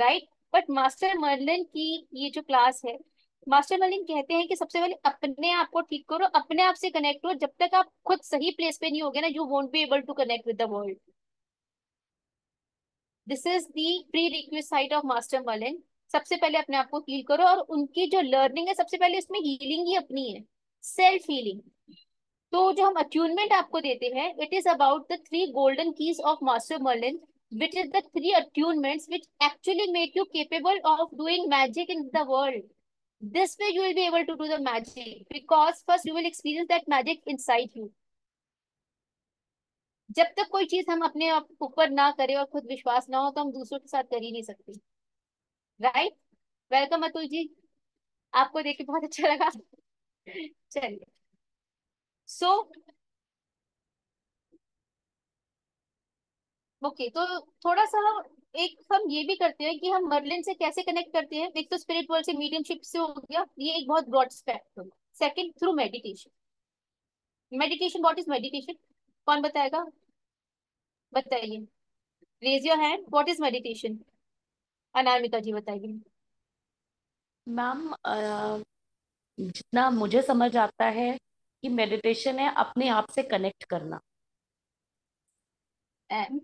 राइट. बट मास्टर मर्लिन की ये जो क्लास है, मास्टर मर्लिन कहते हैं कि सबसे पहले अपने आप को ठीक करो, अपने आप से कनेक्ट हो. जब तक आप खुद सही प्लेस पे नहीं होगे ना, you won't be able to connect with the world. This is the prerequisite of master Merlin. सबसे पहले अपने आप को हील करो, और उनकी जो लर्निंग है सबसे पहले इसमें हीलिंग ही अपनी है, सेल्फ हीलिंग. तो जो हम अट्यूनमेंट आपको देते हैं, it is about the 3 golden keys of master Merlin, which is the 3 attunements which actually make you capable of doing magic in the world. This way you will be able to do the magic, because first you will experience that magic inside you. जब तक कोई चीज हम अपने ऊपर ना करें और खुद विश्वास ना हो, तो हम दूसरों के साथ कर ही नहीं सकते, राइट. वेलकम अतुल जी, आपको देख के बहुत अच्छा लगा. चलिए, ओके, तो थोड़ा सा हम ये भी करते हैं कि हम मर्लिन से कैसे कनेक्ट करते हैं. एक तो स्पिरिट वर्ल्ड से, मीडियमशिप से हो गया, ये एक बहुत broad spectrum. Second, through meditation. Meditation, what is meditation, कौन बताएगा, बताइए, raise your hand. What is meditation, Anamika ji बताइए. मैम, जितना मुझे समझ आता है कि मेडिटेशन है अपने आप से कनेक्ट करना, एंड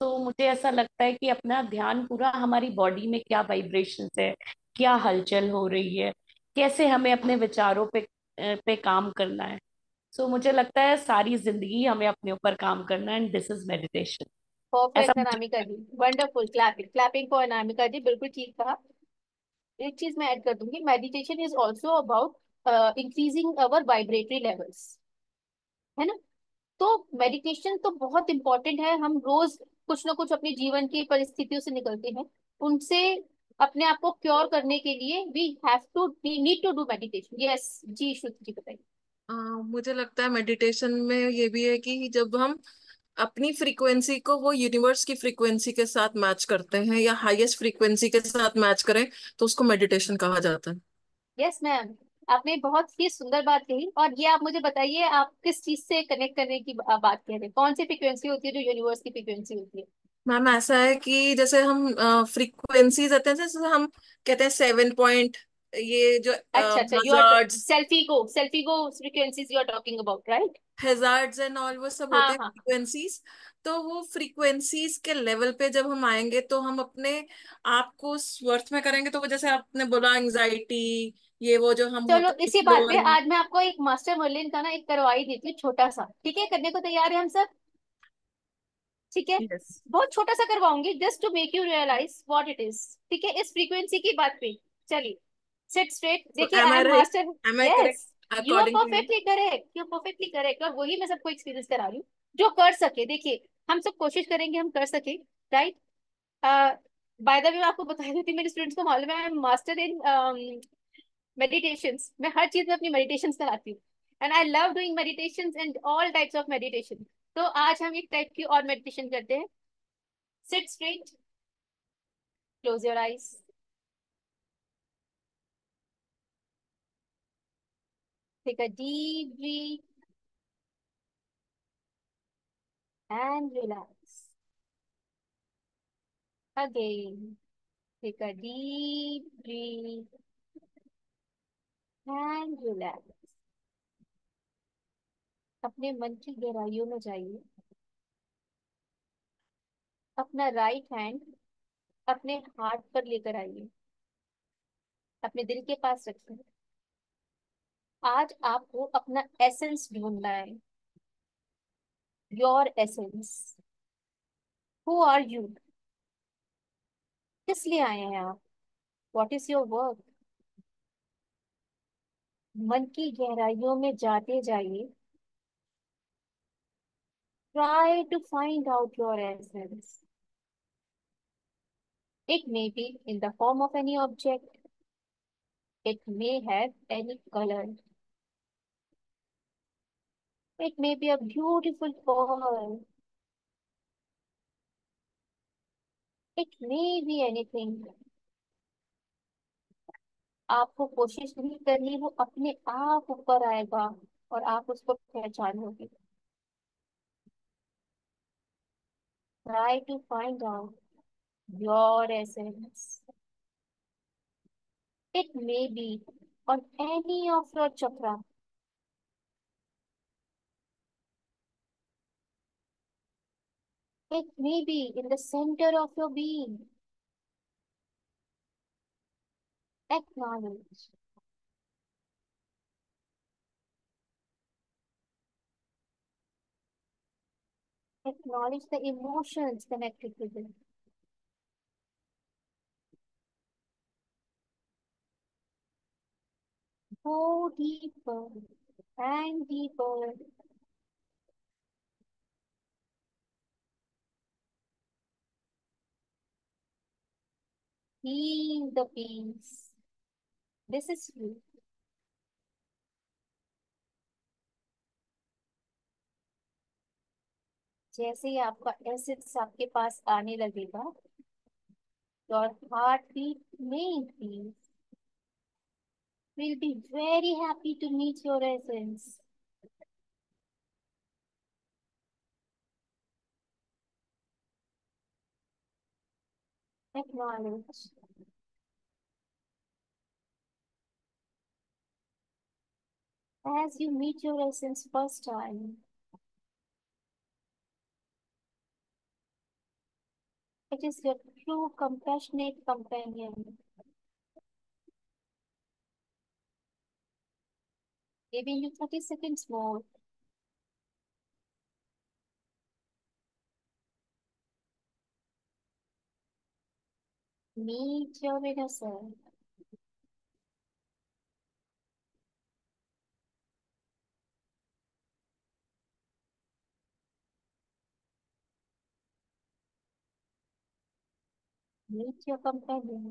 तो मुझे ऐसा लगता है कि अपना ध्यान पूरा हमारी बॉडी में क्या वाइब्रेशन है, क्या हलचल हो रही है, कैसे हमें अपने विचारों पे काम करना है. सो मुझे लगता है सारी जिंदगी हमें अपने ऊपर काम करना है, and this is meditation. Perfect Anamika ji, wonderful. Clapping clapping for Anamika ji, बिल्कुल ठीक था. एक चीज मैं ऐड कर दूंगी, meditation is also about increasing our vibratory levels, है ना. तो मेडिटेशन तो बहुत इंपॉर्टेंट है. हम रोज कुछ ना कुछ अपने जीवन की परिस्थितियों से निकलते हैं, उनसे अपने आप को क्योर करने के लिए we need to do meditation. Yes जी, श्रुति जी बताइए. मुझे लगता है मेडिटेशन में ये भी है कि जब हम अपनी फ्रीक्वेंसी को वो यूनिवर्स की फ्रीक्वेंसी के साथ मैच करते हैं, या हाईएस्ट फ्रीक्वेंसी के साथ मैच करें, तो उसको मेडिटेशन कहा जाता है. यस मैम, आपने बहुत ही सुंदर बात कही. और ये आप मुझे बताइए, आप किस चीज से कनेक्ट करने की बात कह रहे हैं, कौन सी फ्रीक्वेंसी होती है जो यूनिवर्स की फ्रीक्वेंसी होती है. मैम ऐसा है कि जैसे हम फ्रीक्वेंसीज आते हैं, जैसे हम कहते हैं 7.0 ये जो self ego frequencies you are talking about, right? Hazards and all वो सब होते हैं फ्रीक्वेंसीज। तो वो फ्रीक्वेंसीज के लेवल पे जब हम आएंगे तो हम अपने आप को स्वर्थ में करेंगे। तो वो जैसे आपने बोला एंजाइटी ये वो जो हम, चलो इसी बात पे आज मैं आपको एक मास्टर मर्लिन का ना एक करवाई देती हूँ छोटा सा, ठीक है? करने को तैयार है हम सब? ठीक है, yes. बहुत छोटा सा करवाऊंगी just to make you realize what it is, ठीक है? इस फ्रीक्वेंसी की बात पे चलिए सेट स्ट्रेट। देखिए I am master, yes you are perfectly correct, you are perfectly correct. और वही मैं सबको एक्सपीरियंस करा रही हूँ जो कर सके। देखिए हम सब कोशिश करेंगे हम कर सके, राइट? बाय द वे मैं आपको बता देती हूँ मेरे स्टूडेंट्स को मालूम है I am master in meditations. मैं हर चीज में अपनी मेडिटेशंस कराती हूँ and I love doing meditations and all types of meditation. तो आज हम एक टाइप की और मेडिटेशन करते हैं। Sit straight, close your eyes, take a deep breath and relax. Again take a deep breath and relax। अपने मन की गहराइयों में जाइए, अपना राइट हैंड अपने हार्ट पर लेकर आइए, अपने दिल के पास रखिए। आज आपको अपना एसेंस ढूंढना है, your essence. Who are you? किस लिए आए हैं आप? What is your work? मन की गहराइयों में जाते जाइए, try to find out your essence. It may be in the form of any object, it may have any colour, it may be a beautiful pearl, it may be anything. आपको कोशिश नहीं करनी, वो अपने आप ऊपर आएगा और आप उसको पहचानोगे। Try to find out your essence. It maybe, on any of your chakra. It may be in the center of your being. Acknowledge. Acknowledge the emotions connected with it. Go deeper and deeper. Feel the peace. This is you. जैसे ही आपका essence आपके पास आने लगेगा, your heartbeat may increase. We'll be very happy to meet your essence. Acknowledge. As you meet your essence first time, it is your true compassionate companion. Giving you 30 seconds more. Meet your inner self. Meet your companion.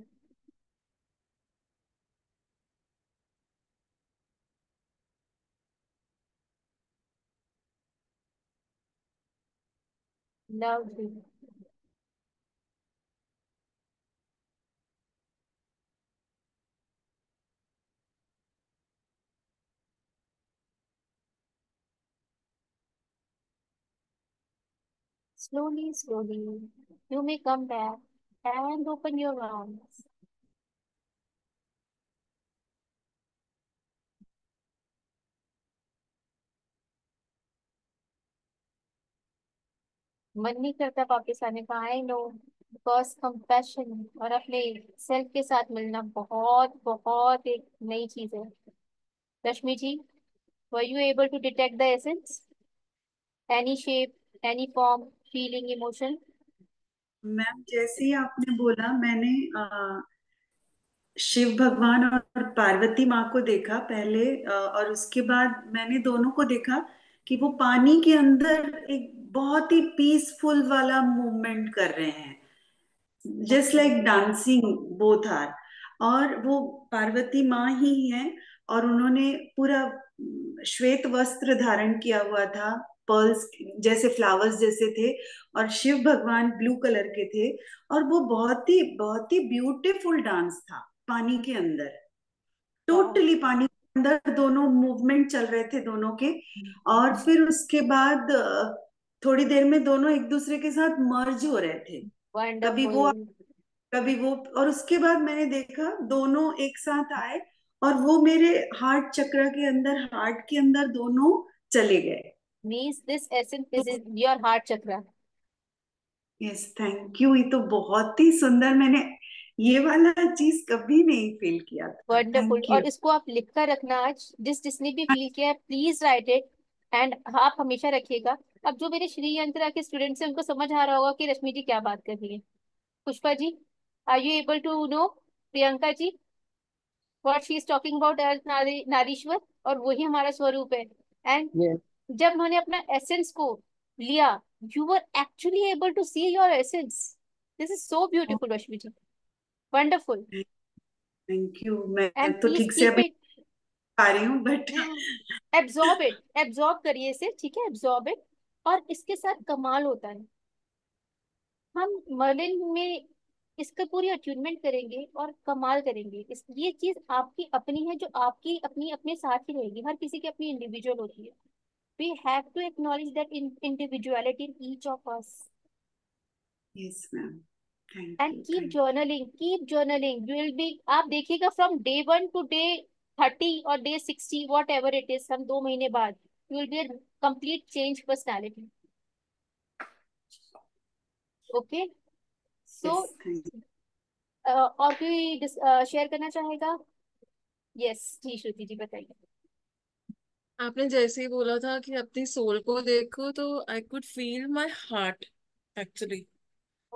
Love you. Slowly, slowly, you may come back and open your arms. मन नहीं करता वापस आने का। I know, because compassion और अपने self के साथ मिलना बहुत बहुत एक नई चीज है। Rashmi ji, were you able to detect the essence, any shape, any form, feeling, emotion? Ma'am जैसे ही आपने बोला, मैंने शिव भगवान और पार्वती माँ को देखा पहले, और उसके बाद मैंने दोनों को देखा कि वो पानी के अंदर एक बहुत ही पीसफुल वाला मूवमेंट कर रहे हैं, just like dancing both are. और वो पार्वती माँ ही हैं और उन्होंने पूरा श्वेत वस्त्र धारण किया हुआ था, पर्ल्स जैसे फ्लावर्स जैसे थे, और शिव भगवान ब्लू कलर के थे, और वो बहुत ही ब्यूटीफुल डांस था पानी के अंदर, टोटली पानी के अंदर दोनों मूवमेंट चल रहे थे दोनों के। और फिर उसके बाद थोड़ी देर में दोनों एक दूसरे के साथ मर्ज हो रहे थे, कभी वो। और उसके बाद मैंने देखा दोनों एक साथ आए और वो मेरे हार्ट चक्र के अंदर, हार्ट के अंदर दोनों चले गए। Means this essence is in your heart chakra. Yes, thank you. ये तो बहुत ही सुंदर, मैंने ये वाला चीज कभी नहीं फील किया था। वंडरफुल। और इसको आप लिख कर रखना आज, जिसने भी फील किया प्लीज राइट इट, एंड आप हमेशा रखिएगा। अब जो मेरे श्री यंत्र के स्टूडेंट्स हैं उनको समझ आ रहा होगा कि रश्मि जी क्या बात कर रही है। Pushpa ji, are you able to know? Priyanka ji, what she is talking about as Narishwar, और वही हमारा स्वरूप है। एंड जब उन्होंने अपना एसेंस को लिया, you were actually able to see your essence. This is so beautiful Rashmi ji, wonderful, thank you. मैं तो ठीक से अभी आ रही हूं, बट एब्जॉर्ब इट, एब्जॉर्ब करिए इसे, ठीक है, एब्जॉर्ब इट। और इसके साथ कमाल होता है, हम मर्लिन में इसका पूरी अट्यूनमेंट करेंगे और कमाल करेंगे। ये चीज आपकी अपनी है, जो आपकी अपनी अपने साथ ही रहेगी। हर किसी की अपनी इंडिविजुअल होती है। We have to acknowledge that individuality in each of us. Yes ma'am, and keep journaling, keep journaling. You will be, आप देखिएगा फ्रॉम डे 1 टू डे 30 और day 60, whatever it is, हम 2 महीने बाद you will be a complete change personality. Okay, so और कोई share करना चाहेगा? यस जी, श्रुति जी बताइए। आपने जैसे ही बोला था कि अपनी सोल को देखो, तो I could feel my heart actually.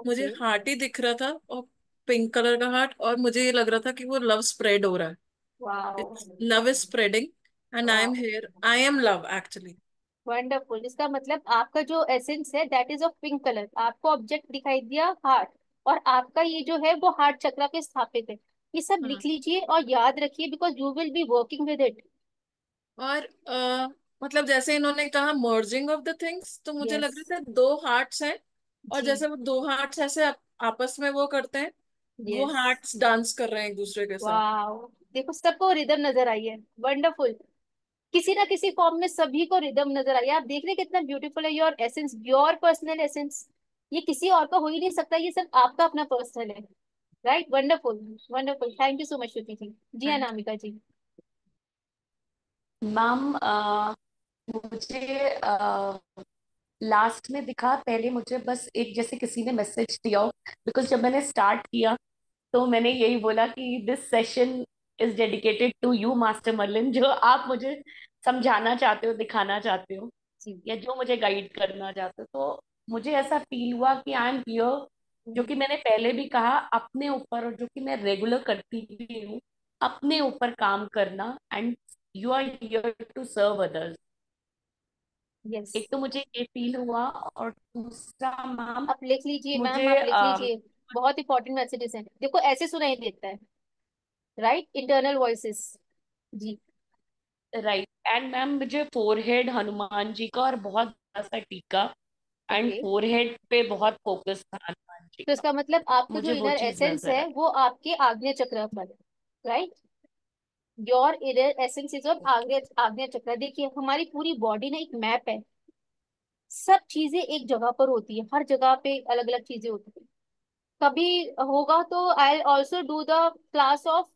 मुझे हार्ट ही दिख रहा था, और पिंक कलर का हार्ट, और मुझे ये लग रहा था कि वो लव स्प्रेड हो रहा है। Wow. Love is spreading and wow. I am here. I am love actually. Wonderful. इसका मतलब आपका जो एसेंस है that is of pink color. आपको ऑब्जेक्ट दिखाई दिया हार्ट, और आपका ये जो है वो हार्ट चक्र पे स्थापित है। ये सब लिख लीजिए और याद रखिए, because you will be working with it. और मतलब जैसे इन्होंने कहा merging of the things, तो मुझे yes. लग रहा था 2 हार्ट्स हैं, और जैसे वो 2 हार्ट्स ऐसे आपस में वो करते हैं, yes. वो हार्ट्स डांस कर रहे हैं एक दूसरे के साथ। wow. देखो सबको रिदम नजर आई है, वंडरफुल। किसी ना किसी फॉर्म में सभी को रिदम नजर आई है। आप देख रहे कितना ब्यूटीफुल है your essence, your personal essence. ये किसी और का हो ही नहीं सकता, ये सब आपका अपना पर्सनल है, right? Wonderful, wonderful, thank you so much Shruti ji. जी अनामिका जी। मैम मुझे लास्ट में दिखा, पहले मुझे बस एक जैसे किसी ने मैसेज दिया, बिकॉज जब मैंने स्टार्ट किया तो मैंने यही बोला कि this session is dedicated to you Master Merlin, जो आप मुझे समझाना चाहते हो, दिखाना चाहते हो, या जो मुझे गाइड करना चाहते हो। तो मुझे ऐसा फील हुआ कि आई एम हियर, जो कि मैंने पहले भी कहा, अपने ऊपर, और जो कि मैं रेगुलर करती भी हूँ, अपने ऊपर काम करना, and you are here to serve others. Yes, एक तो मुझे ये फील हुआ, और दूसरा मैम आप लिख लीजिए, मैम आप लिख लीजिए, बहुत इंपॉर्टेंट मैसेजेस हैं। देखो ऐसे सुनाई देता है, राइट, इंटरनल वॉइसेस जी, राइट। एंड मैम मुझे फोरहेड हनुमान जी का, और बहुत बड़ा सा टीका, एंड फोरहेड पे बहुत फोकस था हनुमान जी। तो इसका मतलब आपको जो इनर एसेंस है वो आपके आग्नेय चक्र पर है, right? Your inner essence is of Agneya chakra. देखिए हमारी पूरी बॉडी ना एक मैप है, सब चीजें एक जगह पर होती है, हर जगह पे अलग अलग चीजें होती है। कभी होगा तो I also do the class of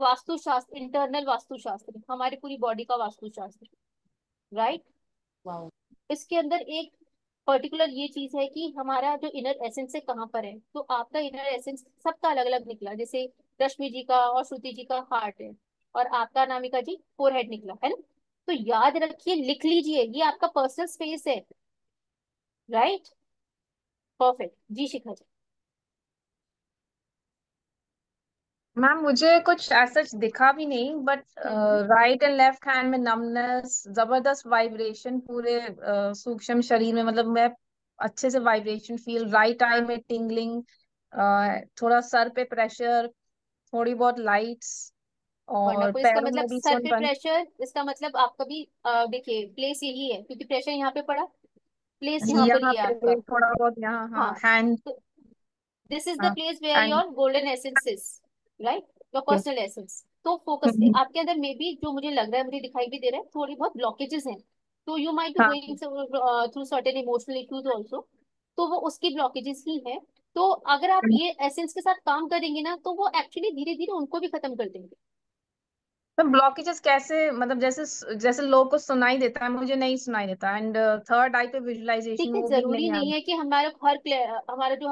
Vastushastra, internal Vastushastra, हमारी पूरी बॉडी का वास्तुशास्त्र, राइट? इसके अंदर एक पर्टिकुलर ये चीज है कि हमारा जो इनर एसेंस है कहाँ पर है। तो आपका इनर एसेंस सबका अलग अलग निकला, जैसे रश्मि जी का और श्रुति जी का हार्ट है और आपका अनामिका जी फोरहेड निकला है ना। तो याद रखिए, लिख लीजिए, ये आपका पर्सनल स्पेस है, राइट। परफेक्ट जी शिखा जी। मैम मुझे कुछ ऐसा दिखा भी नहीं, but right and left hand में नमनेस, जबरदस्त वाइब्रेशन पूरे सूक्ष्म शरीर में, मतलब मैं अच्छे से वाइब्रेशन फील, राइट आई में टिंगलिंग, थोड़ा सर पे प्रेशर, थोड़ी बहुत लाइट्स और इसका मतलब सर पे प्रेशर, इसका मतलब आपका भी देखिए प्लेस यही है क्योंकि प्रेशर यहाँ पे पड़ा, प्लेस यहाँ पर ही आपका थोड़ा बहुत यहाँ, हाँ, hand. This is the place where your golden essence is, right, your personal essence. तो फोकस आपके अंदर मे बी, जो मुझे लग रहा है, मुझे दिखाई भी दे रहा है, थोड़ी बहुत ब्लॉकेजेस हैं। तो you might be going through certain emotional issues also, तो वो उसकी ब्लॉकेजेस ही है। तो अगर आप ये एसेंस के साथ काम करेंगे ना, तो वो एक्चुअली धीरे धीरे उनको भी खत्म कर देंगे। तो ब्लॉकेजेस कैसे, मतलब जैसे जैसे लोग को सुनाई देता है, मुझे नहीं सुनाई देता, एंड थर्ड आई पे विजुअलाइजेशन। जरूरी नहीं है कि हमारा जो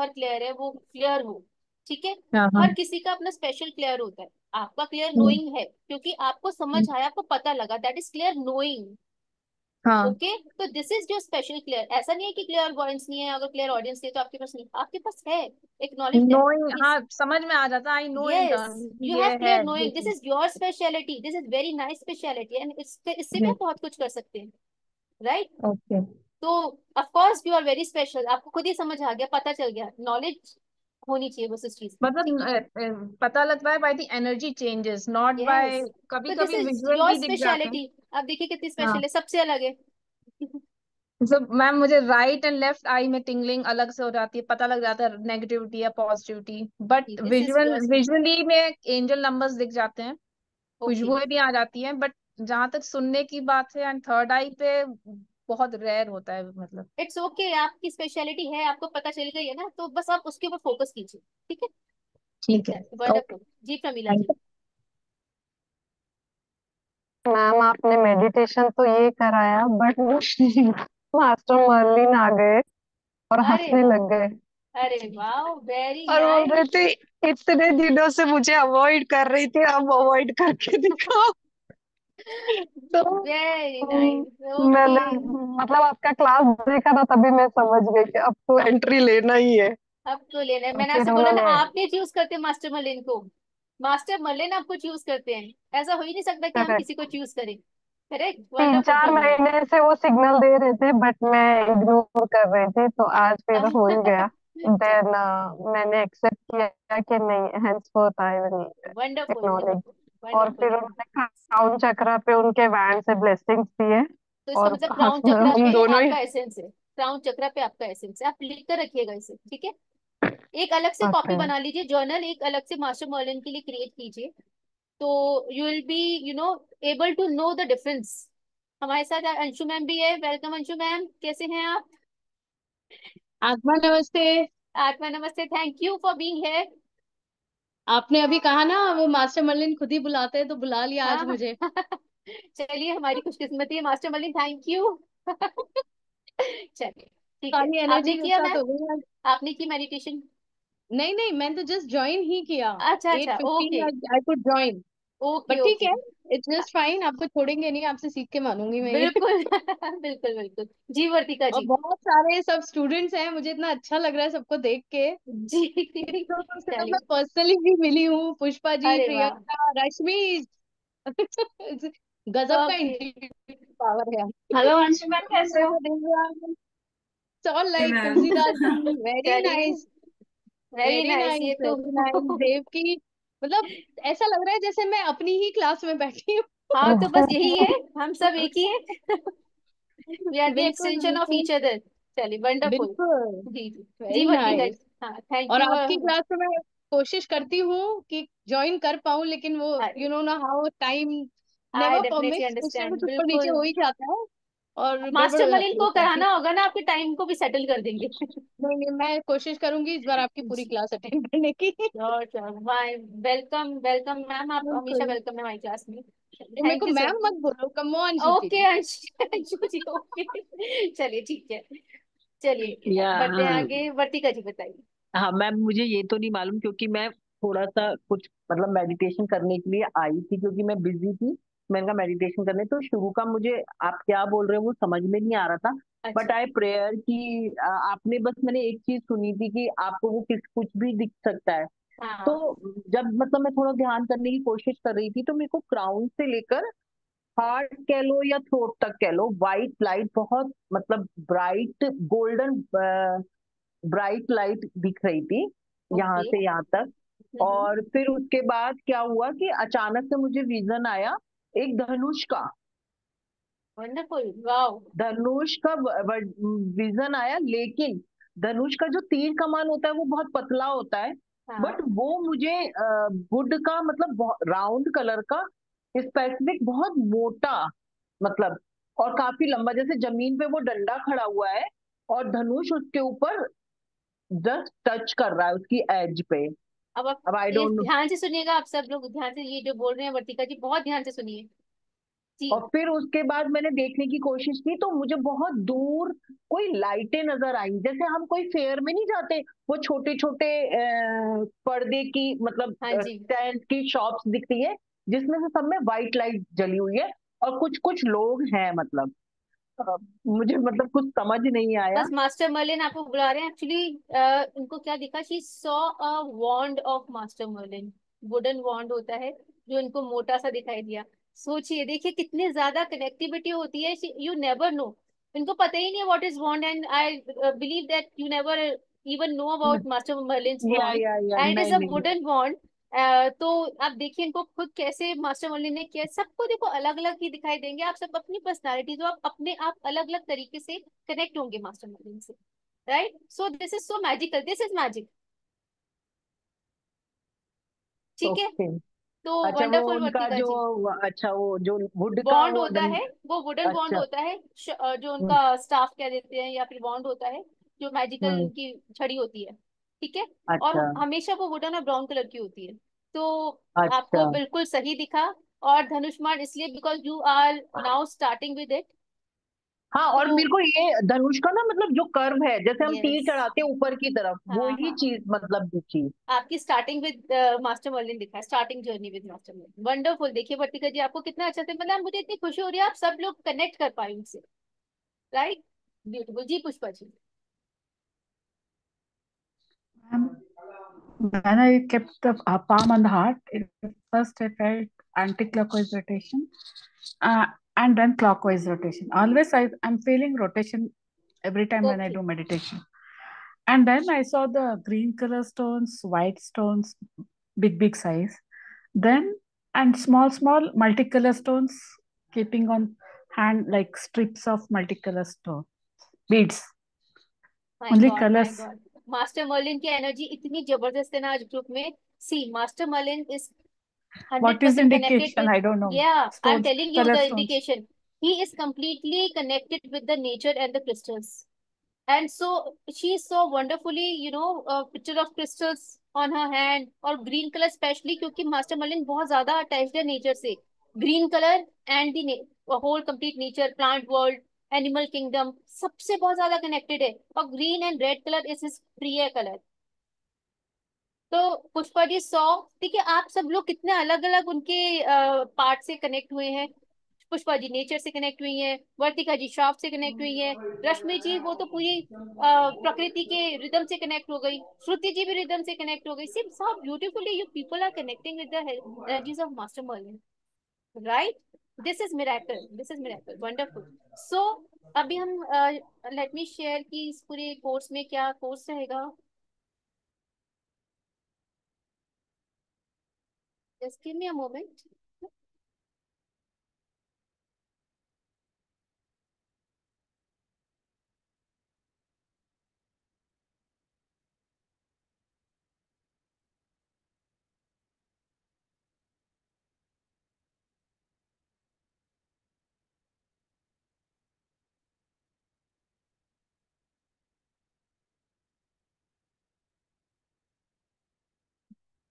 हर क्लियर है वो क्लियर हो, ठीक है। हर किसी का अपना स्पेशल क्लियर होता है, आपका क्लियर नोइंग है क्योंकि आपको समझ आया, आपको पता लगा, that is clear knowing, okay. तो this is your special clear. ऐसा नहीं है कि क्लियर ऑडियंस नहीं है, अगर क्लियर ऑडियंस है तो आपके पास नहीं, आपके पास है, एक्नॉलेज, नोइंग, हाँ, समझ में आ जाता है, I know it, you have clear knowing, this is your speciality, this is very nice speciality, and इससे भी आप बहुत कुछ कर सकते हैं, राइट, ओके। तो of course you are very special, आपको खुद ही समझ आ गया, पता चल गया, नॉलेज होनी चाहिए बस इस चीज, मतलब पता लगता है by the energy changes, not by कभी-कभी विजुअली दिख जाता है। आप देखिए कितनी स्पेशल है, सबसे अलग है। तो मैम मुझे राइट एंड लेफ्ट आई में टिंगलिंग अलग से हो जाती है, पता लग जाता है नेगेटिविटी या पॉजिटिविटी, बट विजुअली में एंजल नंबर्स दिख जाते हैं, खुशबुएं भी आ जाती है, बट जहाँ तक सुनने की बात है एंड थर्ड आई पे बहुत रेयर होता है, मतलब इट्स ओके, आपकी स्पेशलिटी है, आपको पता चल गई है ना, तो बस आप उसके ऊपर फोकस कीजिए, ठीक है, ठीक है, वंडरफुल जी। प्रमिला जी। मैम आपने मेडिटेशन तो ये कराया, बट मास्टर मर्लिन आ गए और हंसने लग गए, अरे वाओ, वेरी नाइस, और बोल रहे थे इतने दिनों से मुझे अवॉइड कर रही थी, अब अवॉइड करके दिखाओ। तो वेरी नाइस, मैंने मतलब आपका क्लास देखा ना, तभी मैं समझ गई कि अब तो एंट्री लेना ही है, अब तो लेना है। मैंने आपसे बोला ना, आपने चूज करते हैं मास्टर मर्लिन को, मास्टर मर्लिन आपको चूज करते हैं, ऐसा हो ही नहीं सकता कि हम किसी को चूज करें, करेक्ट। 3-4 महीने से वो सिग्नल दे रहे थे बट मैं इग्नोर कर रही थी, तो आज फिर हो ही गया, देन मैंने एक्सेप्ट किया कि नहीं, henceforth I will acknowledge, और फिर उन्होंने क्राउन चक्रा पे उनके वैन से ब्लेसिंग्स दिए। तो इसका मतलब क्राउन चक्रा पे आपका एसेंस है, क्राउन चक्रा पे आपका एसेंस है, आप लिख कर रखिएगा इसे, ठीक है। एक अलग से कॉपी बना लीजिए, जर्नल एक अलग से मास्टर मर्लिन के लिए क्रिएट कीजिए, तो you will be able to know the difference. हमारे साथ अंशु मैम भी है, वेलकम अंशु मैम, कैसे हैं आप? आत्मा नमस्ते। आत्मा नमस्ते, thank you for being here. आपने अभी कहा ना वो मास्टर मर्लिन खुद ही बुलाते हैं, तो बुला लिया आज मुझे। चलिए, हमारी खुशकिस्मती है मास्टर मर्लिन, थैंक यू। चलिए ठीक है, आपने किया मैम? आपने की मेडिटेशन? नहीं, मैंने तो जस्ट ज्वाइन ही किया। अच्छा, okay, I could join, okay, but ठीक है, इट्स जस्ट फाइन, आपको छोड़ेंगे नहीं, आपसे सीख के मानूंगी मैं, बिल्कुल। बिल्कुल बिल्कुल जी। वर्तिका जी, बहुत सारे सब स्टूडेंट्स हैं, मुझे इतना अच्छा लग रहा है सबको देख के जी। तो मैं पर्सनली भी मिली हूँ, पुष्पा जी, प्रियंका, रश्मि, गजब का इंटरव्यू पावर है। हेलो अंशु मैम, कैसे हो? वेरी नाइस, वेरी नाइस, ये तो देव की, मतलब ऐसा लग रहा है जैसे मैं अपनी ही क्लास में बैठी हूँ। हाँ, तो बस यही है, हम सब एक ही हैं। We are the extension of each other. चलिए, wonderful. जी जी, nice. हाँ, thank you. और आपकी क्लास में मैं कोशिश करती हूँ कि ज्वाइन कर पाऊँ, लेकिन वो यू नो ना हाउ टाइम नेवर परमिट्स, उससे ऊपर नीचे हो ही जाता है। और मास्टर मर्लिन को कराना होगा ना, आपके टाइम को भी सेटल कर देंगे। नहीं, मैं कोशिश करूंगी इस बार आपकी पूरी क्लास अटेंड करने की। वेलकम वेलकम मैम, आप हमेशा वेलकम है हमारी क्लास में। मेरे को मैम मत बोलो, कम ऑन। ओके, चलिए ठीक है, चलिए बढ़ते आगे, वर्तिका जी बताइए। हाँ मैम, मुझे ये तो नहीं मालूम क्योंकि मैं थोड़ा सा कुछ मतलब मेडिटेशन करने के लिए आई थी, क्योंकि मैं बिजी थी। मैंने कहा मेडिटेशन करने, तो शुरू का मुझे आप क्या बोल रहे हो वो समझ में नहीं आ रहा था। बट आई प्रेयर कि आपने बस, मैंने एक चीज सुनी थी कि आपको वो कुछ भी दिख सकता है। तो जब मतलब मैं थोड़ा ध्यान करने की कोशिश कर रही थी तो मेरे को क्राउन से लेकर हार्ट कह लो या थ्रोट तक कह लो, व्हाइट लाइट, बहुत मतलब ब्राइट गोल्डन ब्राइट लाइट दिख रही थी यहाँ से यहाँ तक। और फिर उसके बाद क्या हुआ कि अचानक से मुझे विजन आया एक धनुष का, वंडरफुल, वाव, धनुष का विजन आया। लेकिन धनुष का जो तीर कमान होता है वो बहुत पतला होता है, बट वो मुझे वुड का मतलब राउंड कलर का स्पेसिफिक बहुत मोटा मतलब और काफी लंबा, जैसे जमीन पे वो डंडा खड़ा हुआ है और धनुष उसके ऊपर जस्ट टच कर रहा है उसकी एज पे। अब आप ध्यान से सुनिएगा, आप सब लोग ध्यान से ये जो बोल रहे हैं वर्तिका जी बहुत ध्यान से सुनिए। और फिर उसके बाद मैंने देखने की कोशिश की तो मुझे बहुत दूर कोई लाइटें नजर आई, जैसे हम कोई फेयर में नहीं जाते वो छोटे छोटे पर्दे की मतलब स्टैंड की शॉप्स दिखती है जिसमें से सब में व्हाइट लाइट जली हुई है और कुछ कुछ लोग हैं मतलब मुझे मतलब कुछ समझ नहीं आया। बस मास्टर मर्लिन आपको बुला रहे हैं एक्चुअली। उनको क्या दिखा, she saw a wand of master Merlin, wooden wand होता है जो इनको मोटा सा दिखाई दिया। सोचिए देखिए कितने ज्यादा कनेक्टिविटी होती है, यू नेवर नो, इनको पता ही नहीं what is wand and I believe that you never even know about master Merlin's wand and is a wooden wand. तो आप देखिए इनको खुद कैसे मास्टर मर्लिन ने किया। सबको देखो अलग अलग ही दिखाई देंगे, आप सब अपनी पर्सनालिटी तो आप अपने आप अलग अलग तरीके से कनेक्ट होंगे मास्टर मर्लिन से, right. So this is so magical, this is magic, ठीक है। तो वंडरफुल जो बॉन्ड होता है वो वुडन बॉन्ड होता है, जो उनका स्टाफ कह देते हैं या फिर बॉन्ड होता है जो मैजिकल उनकी छड़ी होती है, ठीक है। और हमेशा वो वुडन और ब्राउन कलर की होती है। तो आपको बिल्कुल सही दिखा। और धनुषमान इसलिए because you are now starting with it. हाँ, और मेरे को ये धनुष का ना मतलब जो कर्व है जैसे हम तीर चढ़ाते हैं ऊपर की तरफ, वो ही चीज मतलब दिखी। आपकी स्टार्टिंग विद मास्टर मर्लिन दिखा, starting journey with master Merlin, wonderful. देखिए वर्तिका जी आपको कितना अच्छा था, मतलब मुझे इतनी खुशी हो रही है आप सब लोग कनेक्ट कर पाए उनसे, राइट। ब्यूटीफुल जी, Pushpa ji. When I kept the palm on the heart, first I felt anti-clockwise rotation, and then clockwise rotation. Always I'm feeling rotation every time when I do meditation. And then I saw the green color stones, white stones, big size. Then and small multicolor stones, keeping on hand like strips of multicolor stone beads. Only colors. Master Merlin की energy इतनी जबरदस्त है ना आज group में। See master Merlin is 100% connected, I don't know, या I am telling you the indication, he is completely connected with the nature and the crystals and so she is so wonderfully you know picture of crystals on her hand. और green colour specially क्योंकि master Merlin बहुत ज्यादा attached है nature से, green colour and the whole complete nature, plant world, animal kingdom, सबसे बहुत ज्यादा connected है। और green and red colour is his प्रिय कलर। तो पुष्पा जी 100, ठीक है। आप सब लोग कितने अलग अलग उनके पार्ट से कनेक्ट हुए हैं। पुष्पा जी नेचर से कनेक्ट हुई है, वर्तिका जी श्राप से कनेक्ट हुई है, रश्मि जी वो तो पूरी प्रकृति के रिदम से कनेक्ट हो गई, श्रुति जी भी रिदम से कनेक्ट हो गई। सिर्फ how beautifully you people are connecting with the energies of master Merlin, right. This is miracle. This is miracle. Wonderful. So अभी हम let me share कि इस पूरे कोर्स में क्या कोर्स रहेगा। Just give me a moment.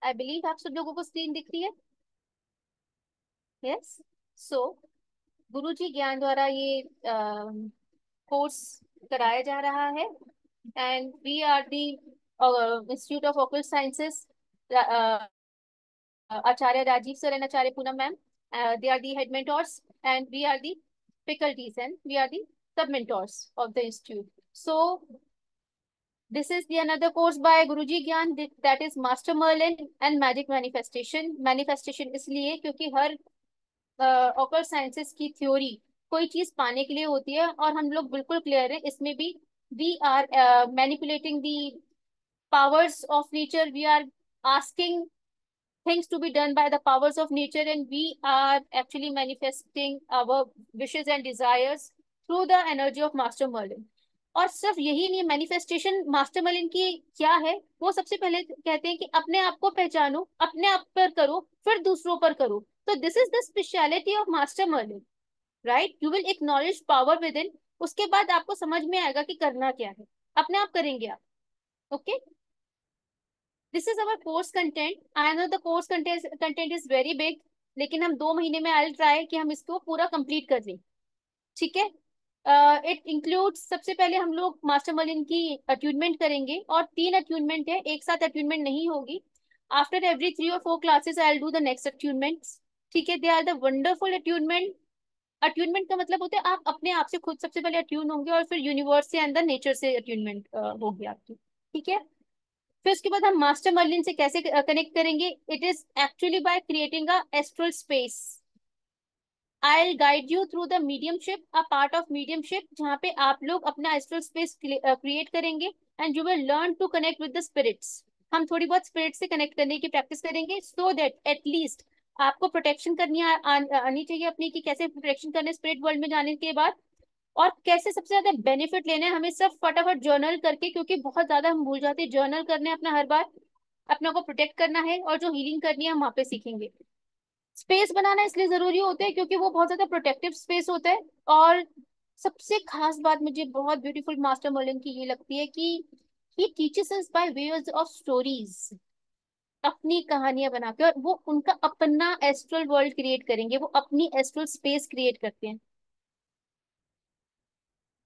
I believe आप सब लोगों को स्क्रीन दिख रही है, यस। सो गुरुजी ज्ञान द्वारा ये कोर्स कराया जा रहा है and we are the institute of occult sciences Acharya Rajiv sir and Acharya Poonam ma'am they are the head mentors and we are the faculties and we are the sub mentors of the institute. So this is the another course by Gurujee Gyan that is Master Merlin and Magic Manifestation. Manifestation इसलिए क्योंकि हर occult sciences की theory कोई चीज पाने के लिए होती है और हम लोग बिल्कुल क्लियर है इसमें भी we are manipulating the powers of nature. We are asking things to be done by the powers of nature and we are actually manifesting our wishes and desires through the energy of Master Merlin. और सिर्फ यही नहीं manifestation master Merlin की क्या है वो सबसे पहले कहते हैं कि अपने आप को पहचानो, अपने आप पर करो, फिर दूसरों पर करो. तो this is the speciality of master Merlin, right? You will acknowledge power within. उसके बाद आपको समझ में आएगा कि करना क्या है, अपने आप करेंगे आप. Okay, This is our course content. I know the course content is very big, लेकिन हम 2 महीने में I'll try कि हम इसको पूरा complete कर लें, ठीक है? It includes सबसे पहले हम लोग मास्टर मर्लिन की attunement करेंगे और 3 attunement है, एक साथ attunement नहीं होगी. After every 3 or 4 classes I'll do the next attunements, ठीक है? They are the wonderful attunement. Attunement का मतलब होता है आप अपने आप से खुद सबसे पहले attune होंगे और फिर यूनिवर्स से अंदर नेचर से attunement होगी आपकी, ठीक है? फिर उसके बाद हम मास्टर मर्लिन से कैसे कनेक्ट करेंगे? It is actually by creating a astral space. I will guide you through the mediumship, a part of mediumship, जहाँ पे आप लोग अपना एस्ट्रल स्पेस क्रिएट करेंगे and you will learn to connect with the spirits. हम थोड़ी बहुत spirit से कनेक्ट करने की प्रैक्टिस करेंगे सो दैट एटलीस्ट आपको प्रोटेक्शन करनी आनी चाहिए अपनी कि कैसे प्रोटेक्शन करने स्पिरिट वर्ल्ड में जाने के बाद और कैसे सबसे ज्यादा बेनिफिट लेना है. हमें सब फटाफट जर्नल करके, क्योंकि बहुत ज्यादा हम भूल जाते हैं जर्नल करने अपना, हर बार अपना को प्रोटेक्ट करना है और जो हीलिंग करनी है हम वहाँ पे सीखेंगे. स्पेस बनाना इसलिए जरूरी होता है क्योंकि वो बहुत ज्यादा प्रोटेक्टिव स्पेस होता है. और सबसे खास बात मुझे बहुत ब्यूटीफुल मास्टर मर्लिन की ये लगती है कि he teaches us by way of stories, अपनी कहानियां बना के. और वो उनका अपना एस्ट्रल वर्ल्ड क्रिएट करेंगे, वो अपनी एस्ट्रल स्पेस क्रिएट करते हैं,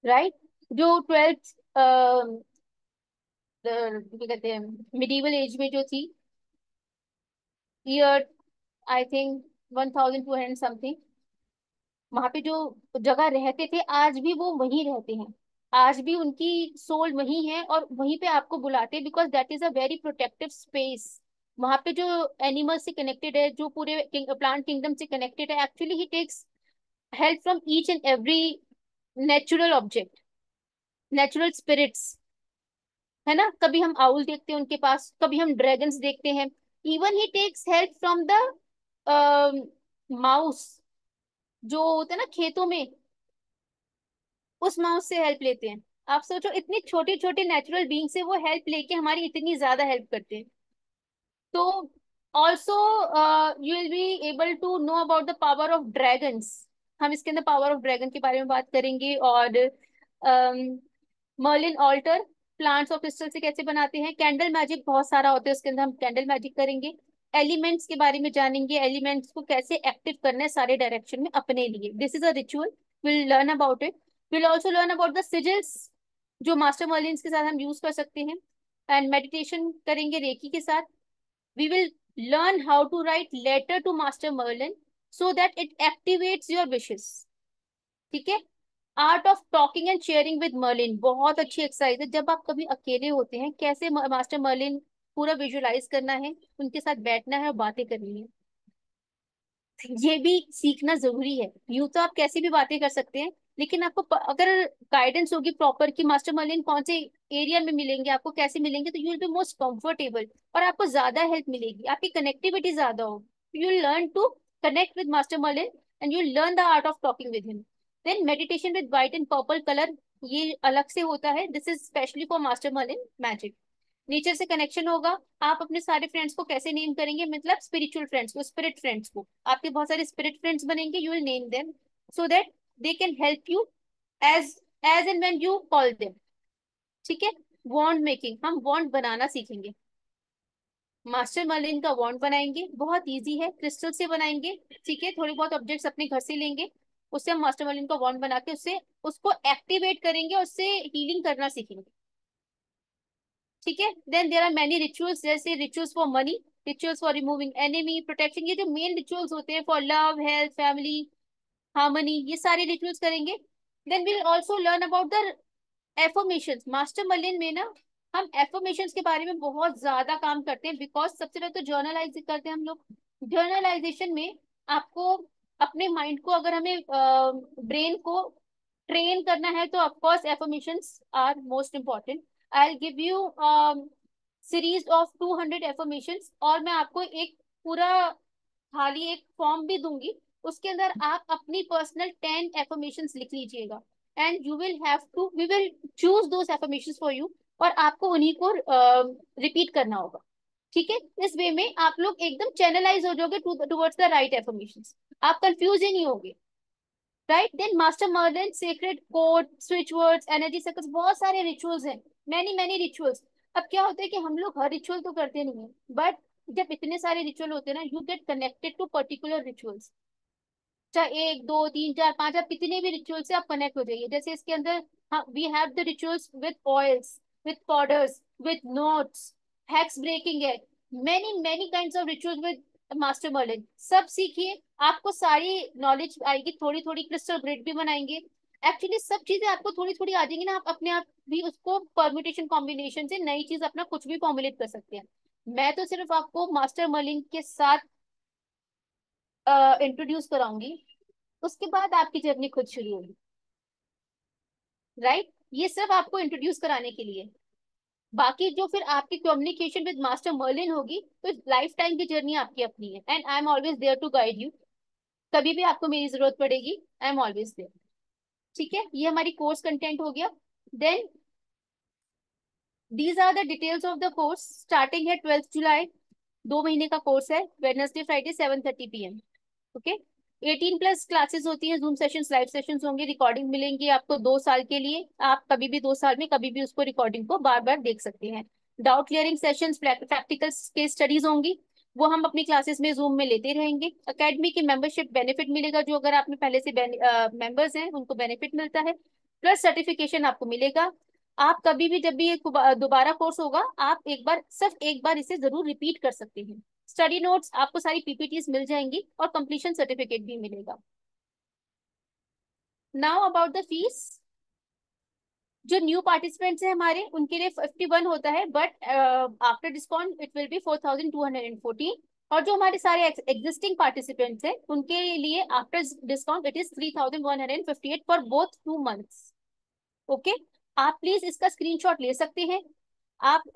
राइट? जो 12th क्या कहते हैं मिडीवल एज में जो थी, ईयर आई थिंक 1200 समथिंग, वहां पे जो जगह रहते थे आज भी वो वहीं रहते हैं, आज भी उनकी सोल वहीं है और वहीं पे आपको बुलाते हैं because that is a very protective space. वहां पे जो एनिमल से कनेक्टेड है, जो पूरे प्लांट किंगडम से कनेक्टेड है, actually he takes help from each and every natural object, natural spirits, है ना? कभी हम आउल देखते हैं उनके पास, कभी हम ड्रैगन्स देखते हैं. Even he takes help from the mouse जो होता है ना खेतों में, उस माउस से हेल्प लेते हैं. आप सोचो इतनी छोटी छोटी नेचुरल बीइंग से वो हेल्प लेके हमारी इतनी ज्यादा हेल्प करते हैं. तो also you will be able to know about the power of dragons. हम इसके अंदर पावर ऑफ ड्रैगन के बारे में बात करेंगे और मर्लिन ऑल्टर प्लांट्स और क्रिस्टल से कैसे बनाते हैं. कैंडल मैजिक बहुत सारा होता है, उसके अंदर हम कैंडल मैजिक करेंगे. एलिमेंट्स के बारे में जानेंगे, एलिमेंट्स को कैसे एक्टिव करना है सारे डायरेक्शन में अपने लिए. This is a ritual, will learn about it. Will also learn about the sigils जो मास्टर मर्लिन के साथ हम यूज कर सकते हैं एंड मेडिटेशन करेंगे रेकी के साथ. We will learn how to write letter to master Merlin so that it activates your wishes. ठीक है? Art of talking and sharing with Merlin बहुत अच्छी एक्सरसाइज है. जब आप कभी अकेले होते हैं कैसे मास्टर मर्लिन पूरा विजुअलाइज करना है, उनके साथ बैठना है और बातें करनी है. ये भी सीखना जरूरी है. यूं तो आप कैसे भी बातें कर सकते हैं, लेकिन आपको अगर गाइडेंस होगी प्रॉपर कि मास्टर मर्लिन कौन से एरिया में मिलेंगे, आपको कैसे मिलेंगे, तो you will be most comfortable और आपको ज्यादा हेल्प मिलेगी, आपकी कनेक्टिविटी ज्यादा होगी. You learn to connect with Master Merlin and you learn the art of talking with him. Then meditation with white and purple color, ये अलग से होता है. This is specially for Master Merlin magic. Nature से connection होगा. आप अपने सारे friends को कैसे name करेंगे, मतलब spiritual friends को, spirit friends को. आपके बहुत सारे spirit friends बनेंगे. You will name them so that they can help you as and when you call them. ठीक है? Wand making, हम wand बनाना सीखेंगे. मास्टर मर्लिन का वॉन्ड बनाएंगे, बहुत इजी है, क्रिस्टल से बनाएंगे, ठीक है? थोड़े बहुत ऑब्जेक्ट्स अपने घर से लेंगे उससे हम मास्टर मर्लिन का वॉन्ड बना के उससे उसको एक्टिवेट करेंगे और उससे हीलिंग करना सीखेंगे, ठीक है। Then there are many rituals, जैसे rituals for money, rituals for removing enemy, protection, ये जो मेन रिचुअल्स होते हैं for love, health, family, harmony, ये सारे रिचुअल्स करेंगे। Then we will also learn about the affirmations. Master Merlin में ना हम एफर्मेशंस के बारे में बहुत ज्यादा काम करते हैं, बिकॉज सबसे पहले तो जर्नलाइज करते हैं हम लोग। जर्नलाइजेशन में आपको अपने माइंड को, अगर हमें ब्रेन को ट्रेन करना है तो of course affirmations are most important. I will give you series of 200 affirmations और मैं आपको एक पूरा खाली एक फॉर्म भी दूंगी, उसके अंदर आप अपनी पर्सनल 10 एफर्मेशंस लिख लीजिएगा and you will have to, we will choose those affirmations for you और आपको उन्हीं को रिपीट करना होगा, ठीक है। इस वे में आप लोग एकदम चैनलाइज हो जाओगे टुवर्ड्स द राइट एफर्मेशंस, आप कंफ्यूज ही नहीं होगे, right. Then master Merlin secret code, switch words, energy circles, बहुत सारे रिचुअल्स हैं, मैनी रिचुअल्स। अब क्या होता है कि हम लोग हर रिचुअल तो करते नहीं है, बट जब इतने सारे रिचुअल होते हैं ना, you get connected to particular rituals, चाहे 1 2 3 4 5, आप कितने भी रिचुअल से आप कनेक्ट हो जाइए। जैसे इसके अंदर we have the rituals with oils, with powders, with notes, hex breaking है, many kinds of rituals with Master Merlin। सब सीखिए, आपको सारी नॉलेज आएगी, थोड़ी थोड़ी क्रिस्टल ग्रिड भी बनाएंगे। एक्चुअली सब चीजें आपको थोड़ी थोड़ी आ जाएंगी ना, आप अपने आप भी उसको परम्यूटेशन कॉम्बिनेशन से नई चीज अपना कुछ भी फॉर्मुलेट कर सकते हैं। मैं तो सिर्फ आपको मास्टर मर्लिन के साथ इंट्रोड्यूस कराऊंगी, उसके बाद आपकी जर्नी खुद शुरू होगी, राइट। ये सिर्फ आपको इंट्रोड्यूस कराने के लिए, बाकी जो फिर आपकी कम्युनिकेशन विद मास्टर मर्लिन होगी तो लाइफ टाइम की जर्नी आपकी अपनी है। And I am always there to guide you, कभी भी आपको मेरी जरूरत पड़ेगी, आई एम ऑलवेज देयर, ठीक है। ये हमारी कोर्स कंटेंट हो गया। Then these are the details of the course. Starting है 12 जुलाई, 2 महीने का कोर्स है, Wednesday Friday 7:30 PM, okay. 18+ classes होती हैं, जूम सेशंस, लाइव सेशंस होंगे, रिकॉर्डिंग मिलेंगी आपको 2 साल के लिए। आप कभी भी 2 साल में कभी भी उसको रिकॉर्डिंग को बार बार देख सकते हैं। Doubt clearing sessions, practical case studies होंगी, वो हम अपनी क्लासेस में जूम में लेते रहेंगे। अकेडमी की मेंबरशिप बेनिफिट मिलेगा, जो अगर आपने पहले से मेंबर्स हैं उनको बेनिफिट मिलता है, प्लस सर्टिफिकेशन आपको मिलेगा। आप कभी भी जब भी ये दोबारा कोर्स होगा, आप एक बार, सिर्फ एक बार इसे जरूर रिपीट कर सकते हैं। स्टडी नोट्स, आपको सारी पीपीटीज मिल जाएंगी और कंप्लीशन सर्टिफिकेट भी मिलेगा। नाउ अबाउट द फीस, जो न्यू पार्टिसिपेंट्स हैं हमारे, उनके लिए 51 होता है, but after discount it will be 4214, और जो हमारे सारे एग्जिस्टिंग पार्टिसिपेंट्स हैं उनके लिए after discount it is 3158 for both 2 months, okay. आप प्लीज इसका स्क्रीनशॉट ले सकते हैं, आप